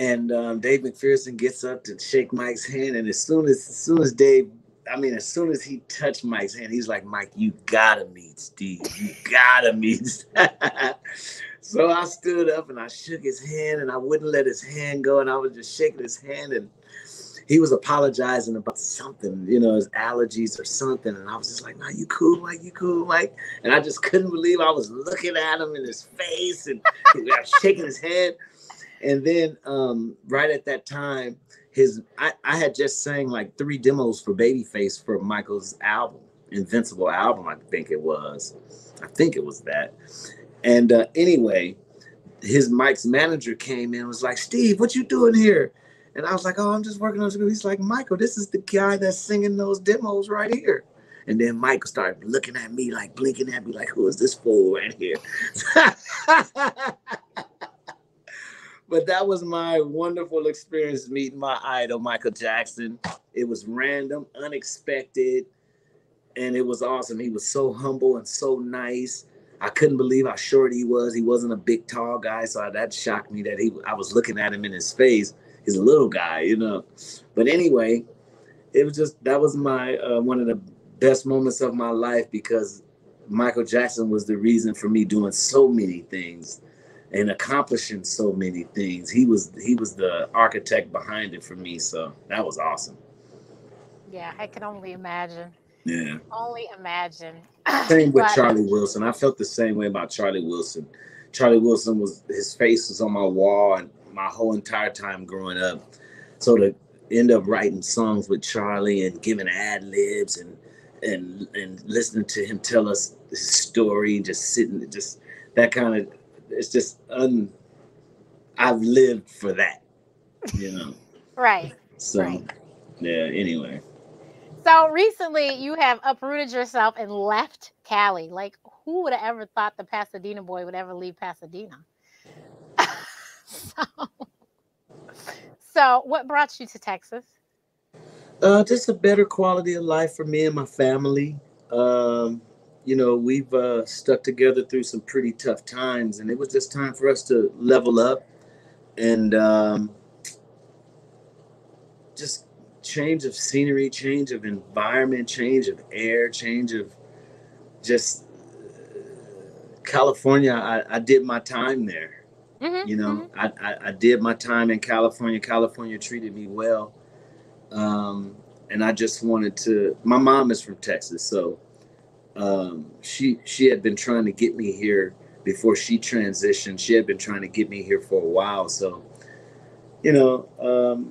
And Dave McPherson gets up to shake Mike's hand, and as soon as Dave, I mean, as soon as he touched Mike's hand, he's like, "Mike, you gotta meet Steve. You gotta meet Steve." So I stood up and I shook his hand, and I wouldn't let his hand go, and I was just shaking his hand, and he was apologizing about something, you know, his allergies or something, and I was just like, "No, you cool, Mike, you cool, Mike." And I just couldn't believe I was looking at him in his face, and I was shaking his hand. And then right at that time, I had just sang like 3 demos for Babyface for Michael's album, Invincible album, I think it was. I think it was that. And anyway, Mike's manager came in and was like, "Steve, what you doing here?" And I was like, "Oh, I'm just working on something." He's like, "Michael, this is the guy that's singing those demos right here." And then Michael started looking at me, like blinking at me, like, "Who is this fool right here?" But that was my wonderful experience meeting my idol, Michael Jackson. It was random, unexpected, and it was awesome. He was so humble and so nice. I couldn't believe how short he was. He wasn't a big, tall guy, so that shocked me that I was looking at him in his face. He's a little guy, you know. But anyway, it was just, that was my one of the best moments of my life, because Michael Jackson was the reason for me doing so many things and accomplishing so many things. He was the architect behind it for me, so that was awesome. Yeah, I can only imagine. Yeah. Only imagine. Same with Charlie Wilson. I felt the same way about Charlie Wilson. Charlie Wilson was, his face was on my wall and my whole entire time growing up. So to end up writing songs with Charlie and giving ad libs and listening to him tell us his story, just sitting, just that kind of, it's just I've lived for that, you know. Right. So right. Yeah, anyway. So recently you have uprooted yourself and left Cali. Like, who would have ever thought the Pasadena boy would ever leave Pasadena? So what brought you to Texas? Just a better quality of life for me and my family. You know, we've stuck together through some pretty tough times, and it was just time for us to level up and just change of scenery, change of environment, change of air, change of just California. I did my time there. Mm-hmm, you know, mm-hmm. I did my time in California. California treated me well. And I just wanted to, my mom is from Texas. So she had been trying to get me here before she transitioned. She had been trying to get me here for a while. So, you know,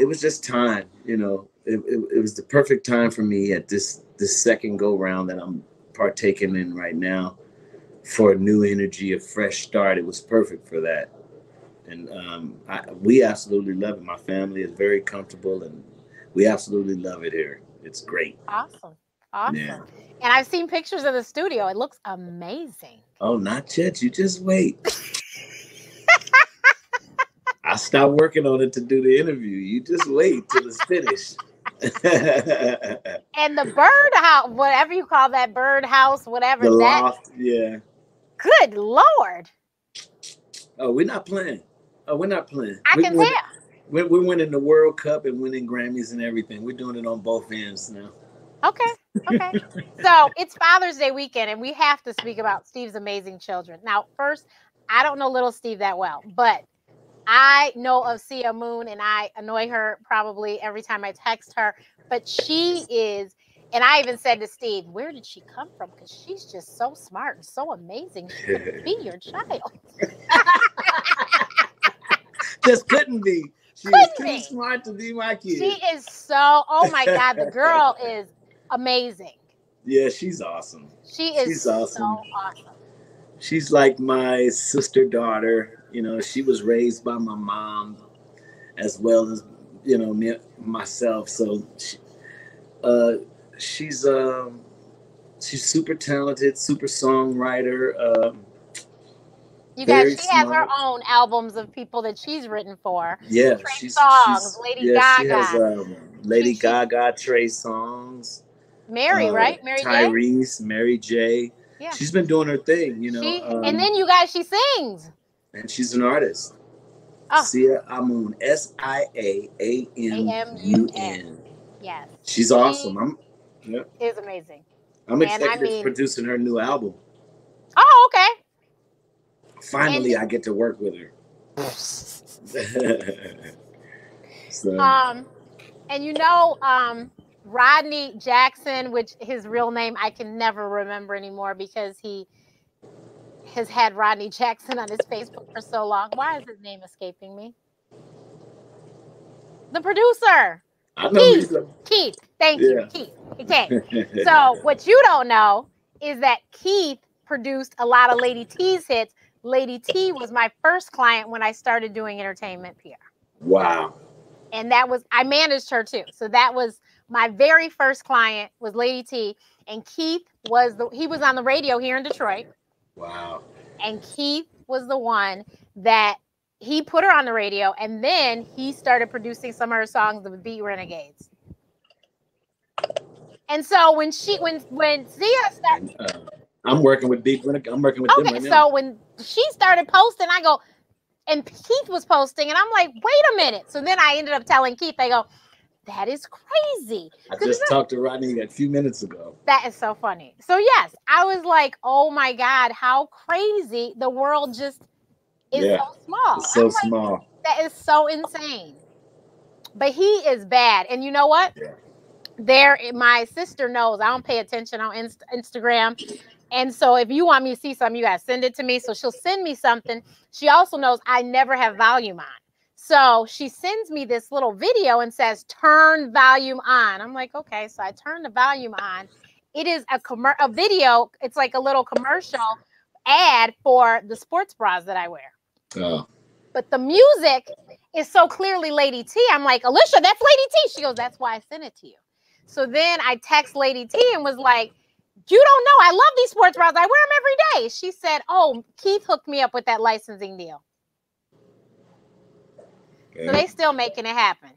it was just time, you know, it was the perfect time for me at this second go round that I'm partaking in right now for a new energy, a fresh start. It was perfect for that. And we absolutely love it. My family is very comfortable and we absolutely love it here. It's great. Awesome. Awesome. Yeah. And I've seen pictures of the studio. It looks amazing. Oh, not yet. You just wait. I stopped working on it to do the interview. You just wait till it's finished. And the birdhouse, whatever you call that, birdhouse, whatever the loft, that. Yeah. Good Lord. Oh, we're not playing. Oh, we're not playing. I can tell. We're winning the World Cup and winning Grammys and everything. We're doing it on both ends now. Okay. Okay. So it's Father's Day weekend, and we have to speak about Steve's amazing children. Now, first, I don't know little Steve that well, but I know of Sia Moon, and I annoy her probably every time I text her. But she is, and I even said to Steve, where did she come from? Because she's just so smart and so amazing. She could be your child. Just couldn't be. She is too smart to be my kid. She is so, oh my God, the girl is amazing. Yeah, she's awesome. She's awesome. So awesome. She's like my sister daughter. You know, she was raised by my mom as well as, you know, me, myself. So she's super talented, super songwriter. You guys, she has her own albums of people that she's written for. Yeah, Trey Songs, Lady Gaga. She has Lady Gaga, Trey Songs. Mary, right? Mary J. Tyrese, Mary J. Yeah. She's been doing her thing, you know. And then you guys, she sings. And she's an artist. Oh. Sia Moon, SIAAMUN. Yes. She's awesome. It's amazing. I'm excited producing her new album. Oh, okay. Finally, I get to work with her. So. And you know, Rodney Jackson, which his real name I can never remember anymore because he has had Rodney Jackson on his Facebook for so long. Why is his name escaping me? The producer. I know Keith. Keith. Thank you, Keith. Okay. So what you don't know is that Keith produced a lot of Lady T's hits. Lady T was my first client when I started doing entertainment PR. Wow. And that was, I managed her too. So that was my very first client was Lady T. And Keith was he was on the radio here in Detroit. Wow. And Keith was the one that he put her on the radio. And then he started producing some of her songs, the Beat Renegades. And so when Sia started... I'm working with Beat Renegades. I'm working with them right now. So when she started posting, I go, and Keith was posting, and I'm like, wait a minute. So then I ended up telling Keith, I go, that is crazy. I just talked to Rodney a few minutes ago. That is so funny. So yes, I was like, oh my God, how crazy. The world just is so small. It's so small. Like, that is so insane. But he is bad. And you know what? Yeah. My sister knows. I don't pay attention on Instagram. And so if you want me to see something, you got to send it to me. So she'll send me something. She also knows I never have volume on. So she sends me this little video and says, turn volume on. I'm like, okay. So I turn the volume on. It is a video. It's like a little commercial ad for the sports bras that I wear. Oh. But the music is so clearly Lady T. I'm like, Alicia, that's Lady T. She goes, that's why I sent it to you. So then I text Lady T and was like, you don't know. I love these sports bras. I wear them every day. She said, oh, Keith hooked me up with that licensing deal. Yeah. So they still making it happen.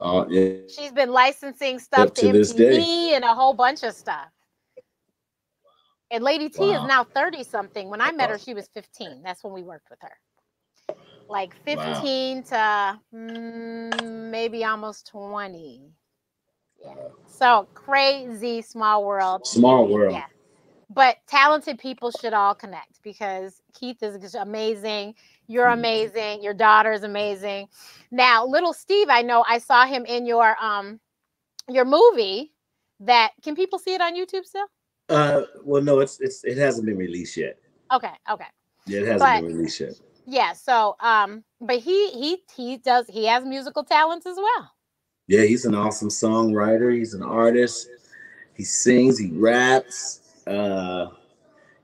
Oh, yeah. She's been licensing stuff to MTV and a whole bunch of stuff. And Lady T is now 30-something. When I met her, she was 15. That's when we worked with her. Like 15 to maybe almost 20. So crazy, small world. Small world. Yeah. But talented people should all connect because Keith is amazing. You're amazing. Your daughter is amazing. Now, little Steve, I know I saw him in your movie. That can people see it on YouTube still? Well, no, it hasn't been released yet. Okay, okay. Yeah, it hasn't been released yet. Yeah, so but he has musical talents as well. Yeah, he's an awesome songwriter. He's an artist. He sings. He raps.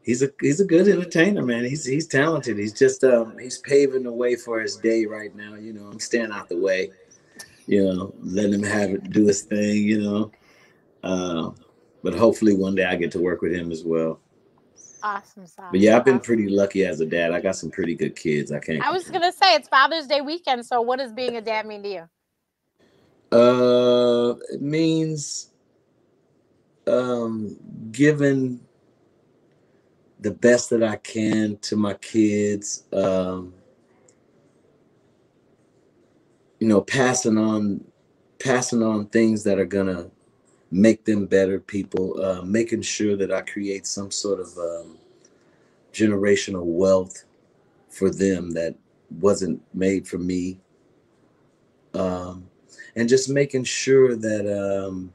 He's a good entertainer, man. He's talented. He's just he's paving the way for his day right now. You know, I'm staying out the way. You know, letting him have it, do his thing. You know, but hopefully one day I get to work with him as well. Awesome song. But yeah, I've been pretty lucky as a dad. I got some pretty good kids. I can't. I was gonna say it's Father's Day weekend. So what does being a dad mean to you? It means. Giving the best that I can to my kids, you know, passing on things that are gonna make them better people, making sure that I create some sort of generational wealth for them that wasn't made for me, and just making sure that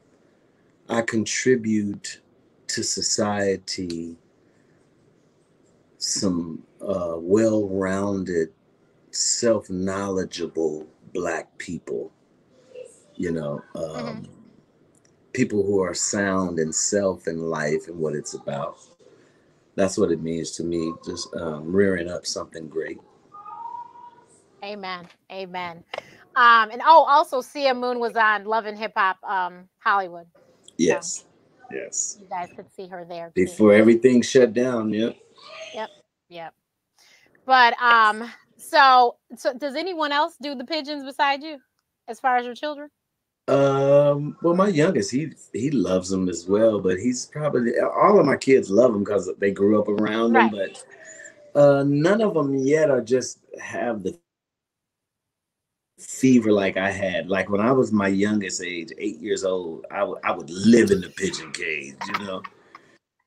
I contribute to society some well-rounded, self-knowledgeable Black people, you know, people who are sound in self and life and what it's about. That's what it means to me, just rearing up something great. Amen. Amen. And oh, also Sia Moon was on Love and Hip Hop Hollywood. Yes, so, yes. You guys could see her there too. Before everything shut down. Yep. Yep. Yep. But so does anyone else do the pigeons beside you, as far as your children? Well, my youngest, he loves them as well, but he's probably all of my kids love them because they grew up around them. Right. But none of them yet are just have the fever like I had. Like when I was my youngest age, 8 years old, I would live in the pigeon cage, you know.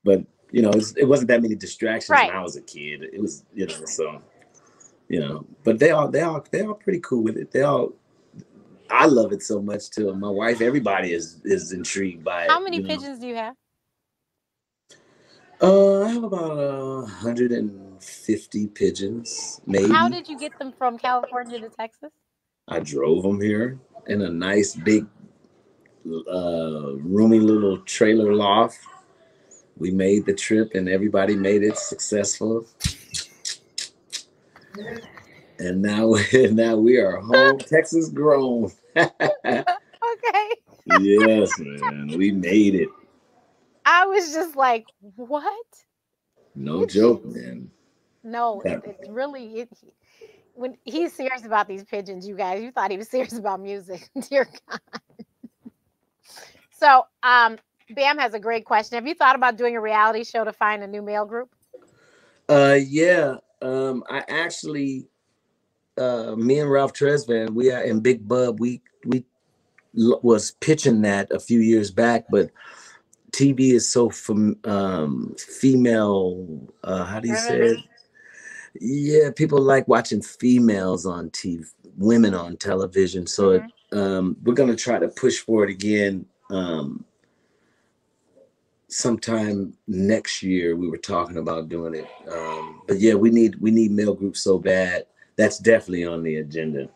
But you know, it wasn't that many distractions when I was a kid. It was, you know, so you know. But they are pretty cool with it. They all, I love it so much too. My wife, everybody is intrigued by it. How many pigeons do you have? I have about 150 pigeons, maybe. How did you get them from California to Texas? I drove them here in a nice big roomy little trailer loft. We made the trip and everybody made it successful. And now we are home, Texas grown. Okay. Yes, man. We made it. I was just like, what? No joke, man. No, it's really when he's serious about these pigeons, you guys, you thought he was serious about music. Dear God. So, Bam has a great question. Have you thought about doing a reality show to find a new male group? Yeah. I actually, me and Ralph Tresvant, we are in Big Bub. We was pitching that a few years back, but TV is so female. How do you say it? Yeah, people like watching females on TV, women on television. So we're going to try to push for it again sometime next year. We were talking about doing it. But yeah, we need male groups so bad. That's definitely on the agenda.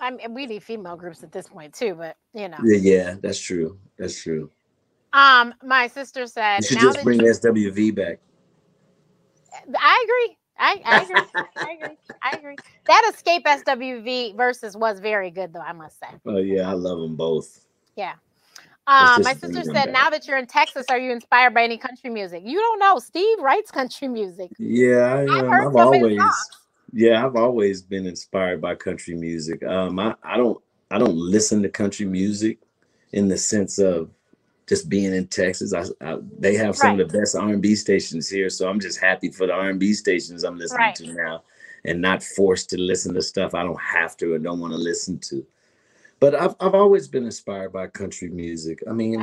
I mean, we need female groups at this point too, but you know. Yeah, that's true. That's true. My sister said, you should just bring SWV back. I agree. I agree. I agree. I agree. That Escape SWV versus was very good, though, I must say. Oh, yeah. I love them both. Yeah. My sister said, now that you're in Texas, are you inspired by any country music? You don't know. Steve writes country music. Yeah. I've always been inspired by country music. I don't listen to country music in the sense of just being in Texas. They have some of the best R&B stations here, so I'm just happy for the R&B stations I'm listening to now and not forced to listen to stuff I don't have to or don't want to listen to. But I've always been inspired by country music. I mean,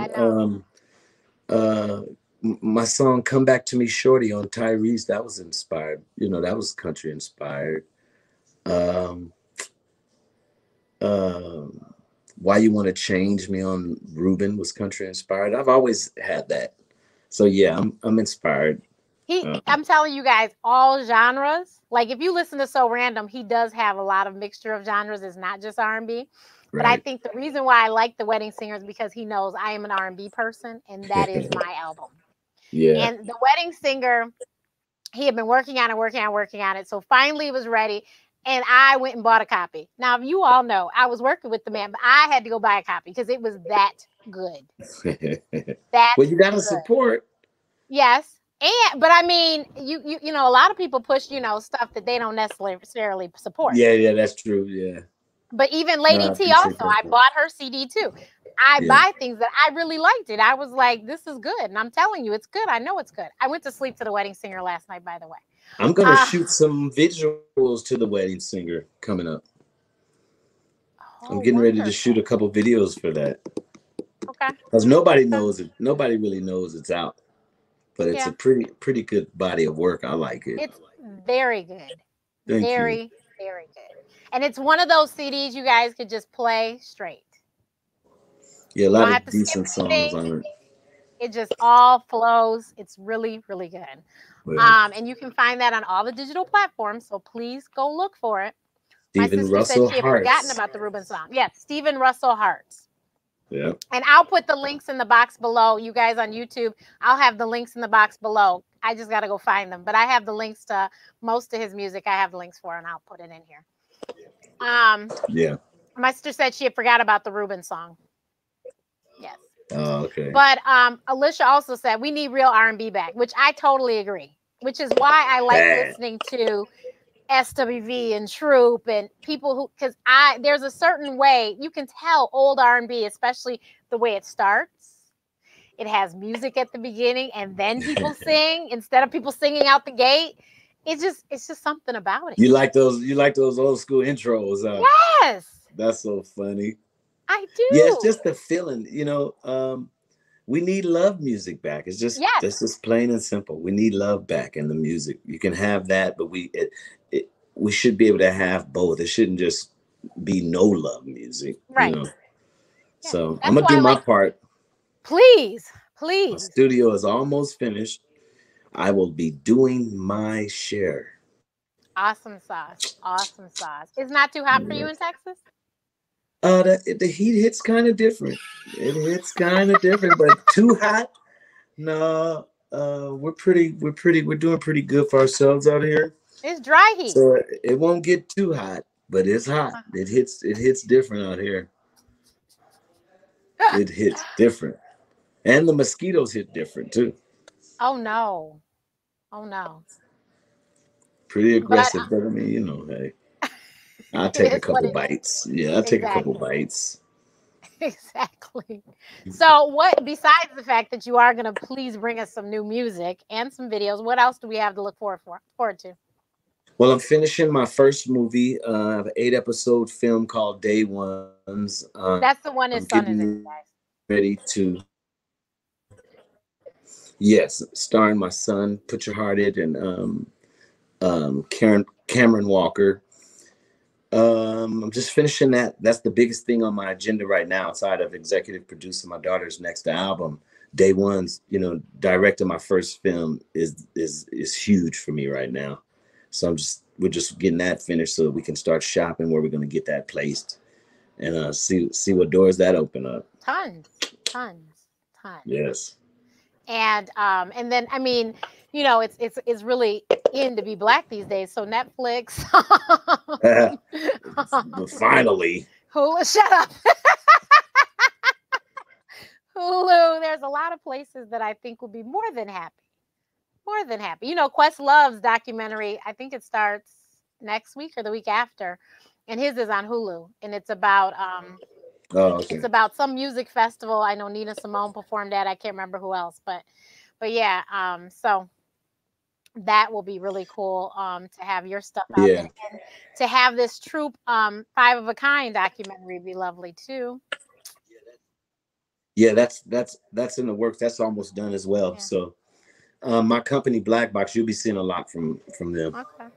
my song "Come Back to Me, Shorty" on Tyrese, that was inspired. You know, that was country inspired. "Why You Want to Change Me" on Reuben was country inspired. I've always had that. So yeah, I'm inspired. I'm telling you guys, all genres. Like if you listen to So Random, he does have a lot of mixture of genres. It's not just R&B. Right. But I think the reason why I like The Wedding Singer is because he knows I am an R&B person, and that is my album. Yeah. And The Wedding Singer, he had been working on it. So finally it was ready. And I went and bought a copy. Now, you all know I was working with the man, but I had to go buy a copy because it was that good. Well, you got to support. Yes. But I mean, you know, a lot of people push, you know, stuff that they don't necessarily support. Yeah, that's true. Yeah. But even Lady T also, I bought her CD too. I buy things that I really liked it. I was like, this is good. And I'm telling you, it's good. I know it's good. I went to sleep to The Wedding Singer last night, by the way. I'm going to shoot some visuals to The Wedding Singer coming up. Oh, I'm getting ready to shoot a couple videos for that. Okay. Because nobody knows it. Nobody really knows it's out. But it's a pretty good body of work. I like it. It's very good. Very, very good. And it's one of those CDs you guys could just play straight. Yeah, a lot of decent songs on it. It just all flows. It's really, really good. And you can find that on all the digital platforms. So please go look for it. Steven Russell Harts. My sister said she had forgotten about the Reuben song. Yes, Steven Russell Harts. Yeah. And I'll put the links in the box below. You guys on YouTube, I'll have the links in the box below. I just got to go find them. But I have the links to most of his music. I have links for, and I'll put it in here. Yeah. My sister said she had forgot about the Reuben song. Yes. Oh, okay. But Alicia also said we need real R&B back, which I totally agree, which is why I like listening to SWV and Troop and people who, because there's a certain way you can tell old R&B, especially the way it starts. It has music at the beginning and then people sing instead of people singing out the gate. It's just something about it. You like those old school intros. Yes. That's so funny. I do. Yeah, it's just the feeling, you know. We need love music back. It's just that's just plain and simple. We need love back in the music. You can have that, but we should be able to have both. It shouldn't just be no love music, right? You know? Yeah. So that's I'm gonna do my part. Please. The studio is almost finished. I will be doing my share. Awesome sauce. It's not too hot for you in Texas. The heat hits kind of different. It hits kind of different, but too hot? No, we're doing pretty good for ourselves out here. It's dry heat. So it won't get too hot, but it's hot. It hits different out here. It hits different. And the mosquitoes hit different too. Oh no. Pretty aggressive, but I mean, you know, hey. I'll take a couple bites. Yeah, I'll take a couple bites. Exactly. So what, besides the fact that you are going to please bring us some new music and some videos, what else do we have to look forward to? Well, I'm finishing my first movie. I have an 8-episode film called Day Ones. That's the one his son is in, guys. Ready to. Yes, starring my son, Put Your Heart In, and Cameron Walker. I'm just finishing that. That's the biggest thing on my agenda right now, outside of executive producing my daughter's next album. Day One's, you know, directing my first film is huge for me right now. So we're just getting that finished so that we can start shopping where we're going to get that placed and see what doors that open up. Tons. Yes. And then, I mean, you know, it's really in to be black these days. So Netflix. Finally. Hulu, shut up. Hulu, there's a lot of places that I think will be more than happy. You know, Quest Love's documentary, I think it starts next week or the week after. And his is on Hulu. And it's about it's about some music festival. I know Nina Simone performed that. I can't remember who else, but yeah, so that will be really cool to have your stuff out. Yeah. And to have this Troop Five of a Kind documentary would be lovely too. Yeah, that's in the works. That's almost done as well. Yeah. So my company Black Box, you'll be seeing a lot from them. Okay.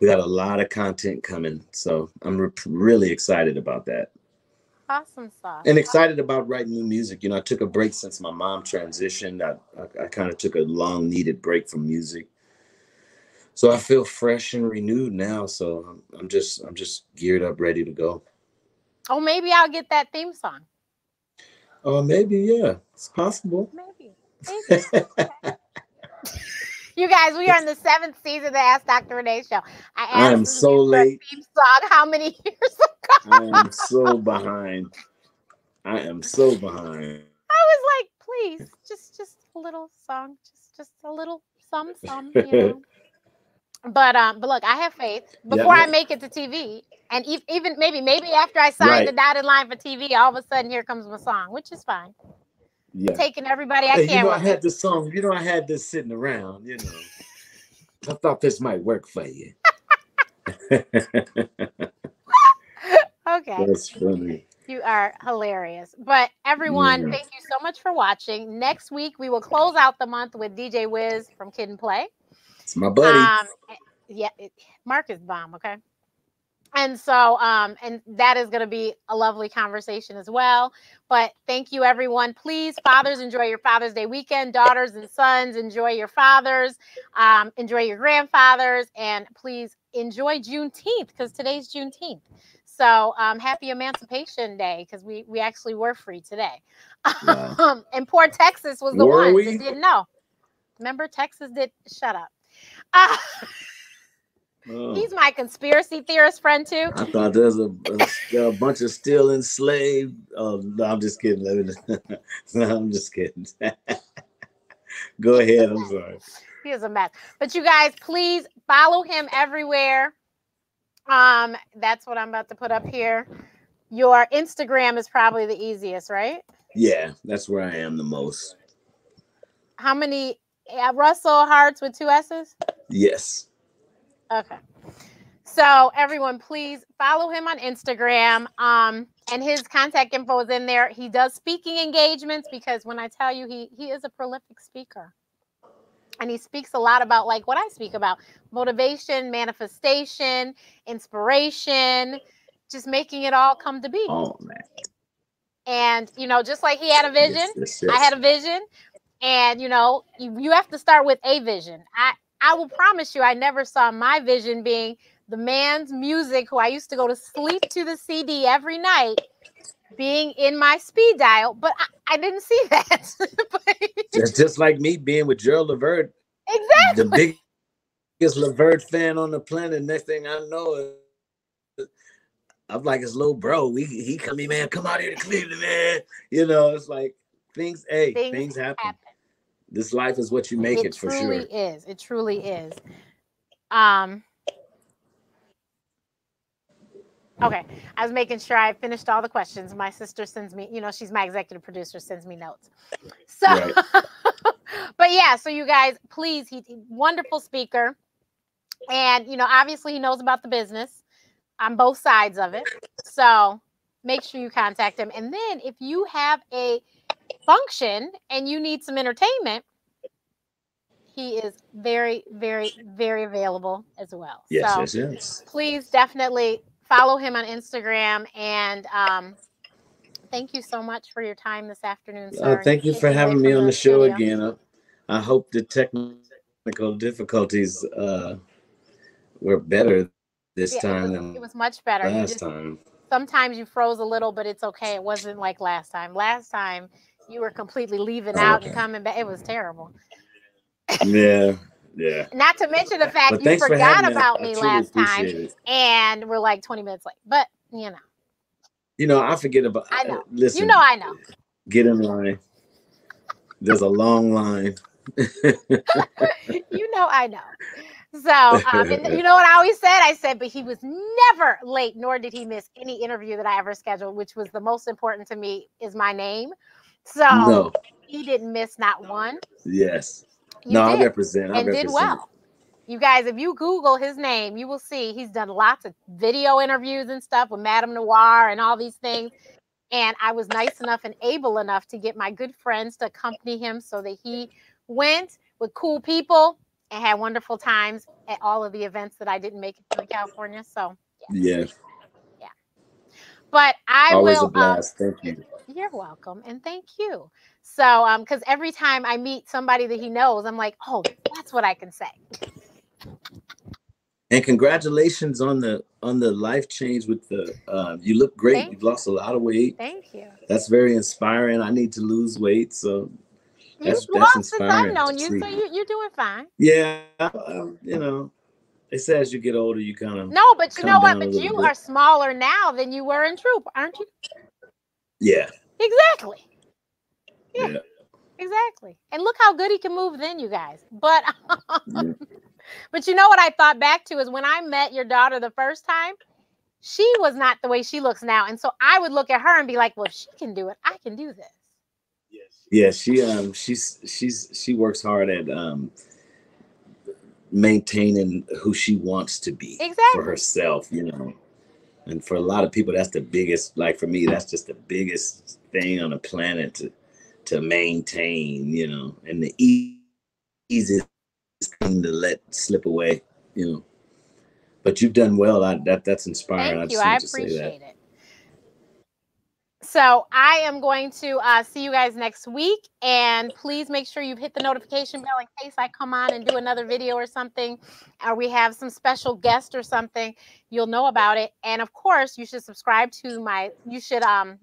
We got a lot of content coming, so I'm really excited about that. Awesome stuff. And excited about writing new music. You know, I took a break since my mom transitioned. I kind of took a long needed break from music. So I feel fresh and renewed now. So I'm just geared up, ready to go. Oh, maybe I'll get that theme song. Oh, maybe, yeah. It's possible. Maybe. Okay. You guys, we are in the 7th season of the Ask Dr. Renee show. I am so late. Theme song how many years ago? I am so behind. I am so behind. I was like, please, just a little song, just a little some, you know. But look, I have faith. Before I make it to TV, and even maybe after I sign the dotted line for TV, all of a sudden here comes my song, which is fine. Yeah. Taking everybody I can. You know, I had this song. You know, I had this sitting around. You know, I thought this might work for you. Okay, that's funny. You are hilarious. But everyone, thank you so much for watching. Next week we will close out the month with DJ Wiz from Kid and Play. It's my buddy. Yeah, Mark is bomb. Okay. And so, and that is going to be a lovely conversation as well. But thank you, everyone. Please, fathers, enjoy your Father's Day weekend. Daughters and sons, enjoy your fathers. Enjoy your grandfathers. And please enjoy Juneteenth, because today's Juneteenth. So happy Emancipation Day, because we actually were free today. Yeah. And poor Texas was the one that didn't know. Remember, Texas did. Shut up. He's my conspiracy theorist friend too. I thought there's a bunch of still enslaved. Oh, no, I'm just kidding. No, I'm just kidding. Go ahead. I'm sorry. He is a mess. But you guys, please follow him everywhere. That's what I'm about to put up here. Your Instagram is probably the easiest, right? Yeah, that's where I am the most. How many? Russell Harts with 2 S's. Yes. Okay, so everyone, please follow him on Instagram, and his contact info is in there. He does speaking engagements, because when I tell you, he is a prolific speaker, and he speaks a lot about like what I speak about: motivation, manifestation, inspiration, just making it all come to be. Oh man! And you know, just like he had a vision, yes. I had a vision, and you know, you have to start with a vision. I will promise you, I never saw my vision being the man's music who I used to go to sleep to the CD every night being in my speed dial, but I didn't see that. It's just like me being with Gerald LeVert. Exactly. The biggest LeVert fan on the planet. Next thing I know, I'm like, it's little bro. He come here, man. Come out here to Cleveland, man. You know, it's like things, hey, things happen. This life is what you make it for sure. It truly is. It truly is. Okay. I was making sure I finished all the questions. My sister sends me, you know, she's my executive producer, sends me notes. So, right. But yeah, so you guys, please, he's a wonderful speaker. And, you know, obviously he knows about the business on both sides of it. So make sure you contact him. And then if you have a function and you need some entertainment, he is very, very, very available as well. Yes, so yes. Please definitely follow him on Instagram. And thank you so much for your time this afternoon, sir. Thank you for having me on the show again. I hope the technical difficulties were better this time. It was much better last time. Sometimes you froze a little, but it's okay. It wasn't like last time. Last time you were completely leaving out and coming back. It was terrible. Yeah. Yeah. Not to mention the fact you forgot about me last time and we're like 20 minutes late, but you know. You know, I forget about, I know. Listen. You know, I know. Get in line. There's a long line. You know, I know. So, and you know what I always said? I said, but he was never late, nor did he miss any interview that I ever scheduled, which was the most important to me is my name. So he didn't miss not one. Yes. I represent. And I represent. Did well. You guys, if you Google his name, you will see he's done lots of video interviews and stuff with Madame Noir and all these things. And I was nice enough and able enough to get my good friends to accompany him so that he went with cool people and had wonderful times at all of the events that I didn't make it to California. So yes. Yeah. But I always will. A blast. Thank you. You're welcome. And thank you. So, because every time I meet somebody that he knows, I'm like, oh, that's what I can say. And congratulations on the life change with the, you look great. You've lost a lot of weight. Thank you. That's very inspiring. I need to lose weight. So that's inspiring. I've known you, so you're doing fine. Yeah. You know, they say as you get older, you kind of. No, but you know what? But you are smaller now than you were in Troop, aren't you? Yeah. Exactly. Yeah, yeah. Exactly. And look how good he can move then, you guys. But but you know what I thought back to is when I met your daughter the first time, she was not the way she looks now. And so I would look at her and be like, well, if she can do it, I can do this. Yes. Yeah, she works hard at maintaining who she wants to be for herself, you know. And for a lot of people, that's the biggest, like for me, that's just the biggest thing on the planet to maintain, you know, and the easiest thing to let slip away, you know. But you've done well. That's inspiring. Thank you. I appreciate it. So I am going to see you guys next week. And please make sure you hit the notification bell in case I come on and do another video or something, or we have some special guest or something. You'll know about it. And of course, you should subscribe to my, you should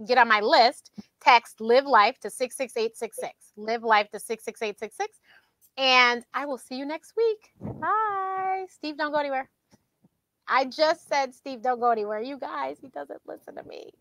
get on my list. Text live life to 66866. Live life to 66866. And I will see you next week. Bye. Steve, don't go anywhere. I just said, Steve, don't go anywhere. You guys, he doesn't listen to me.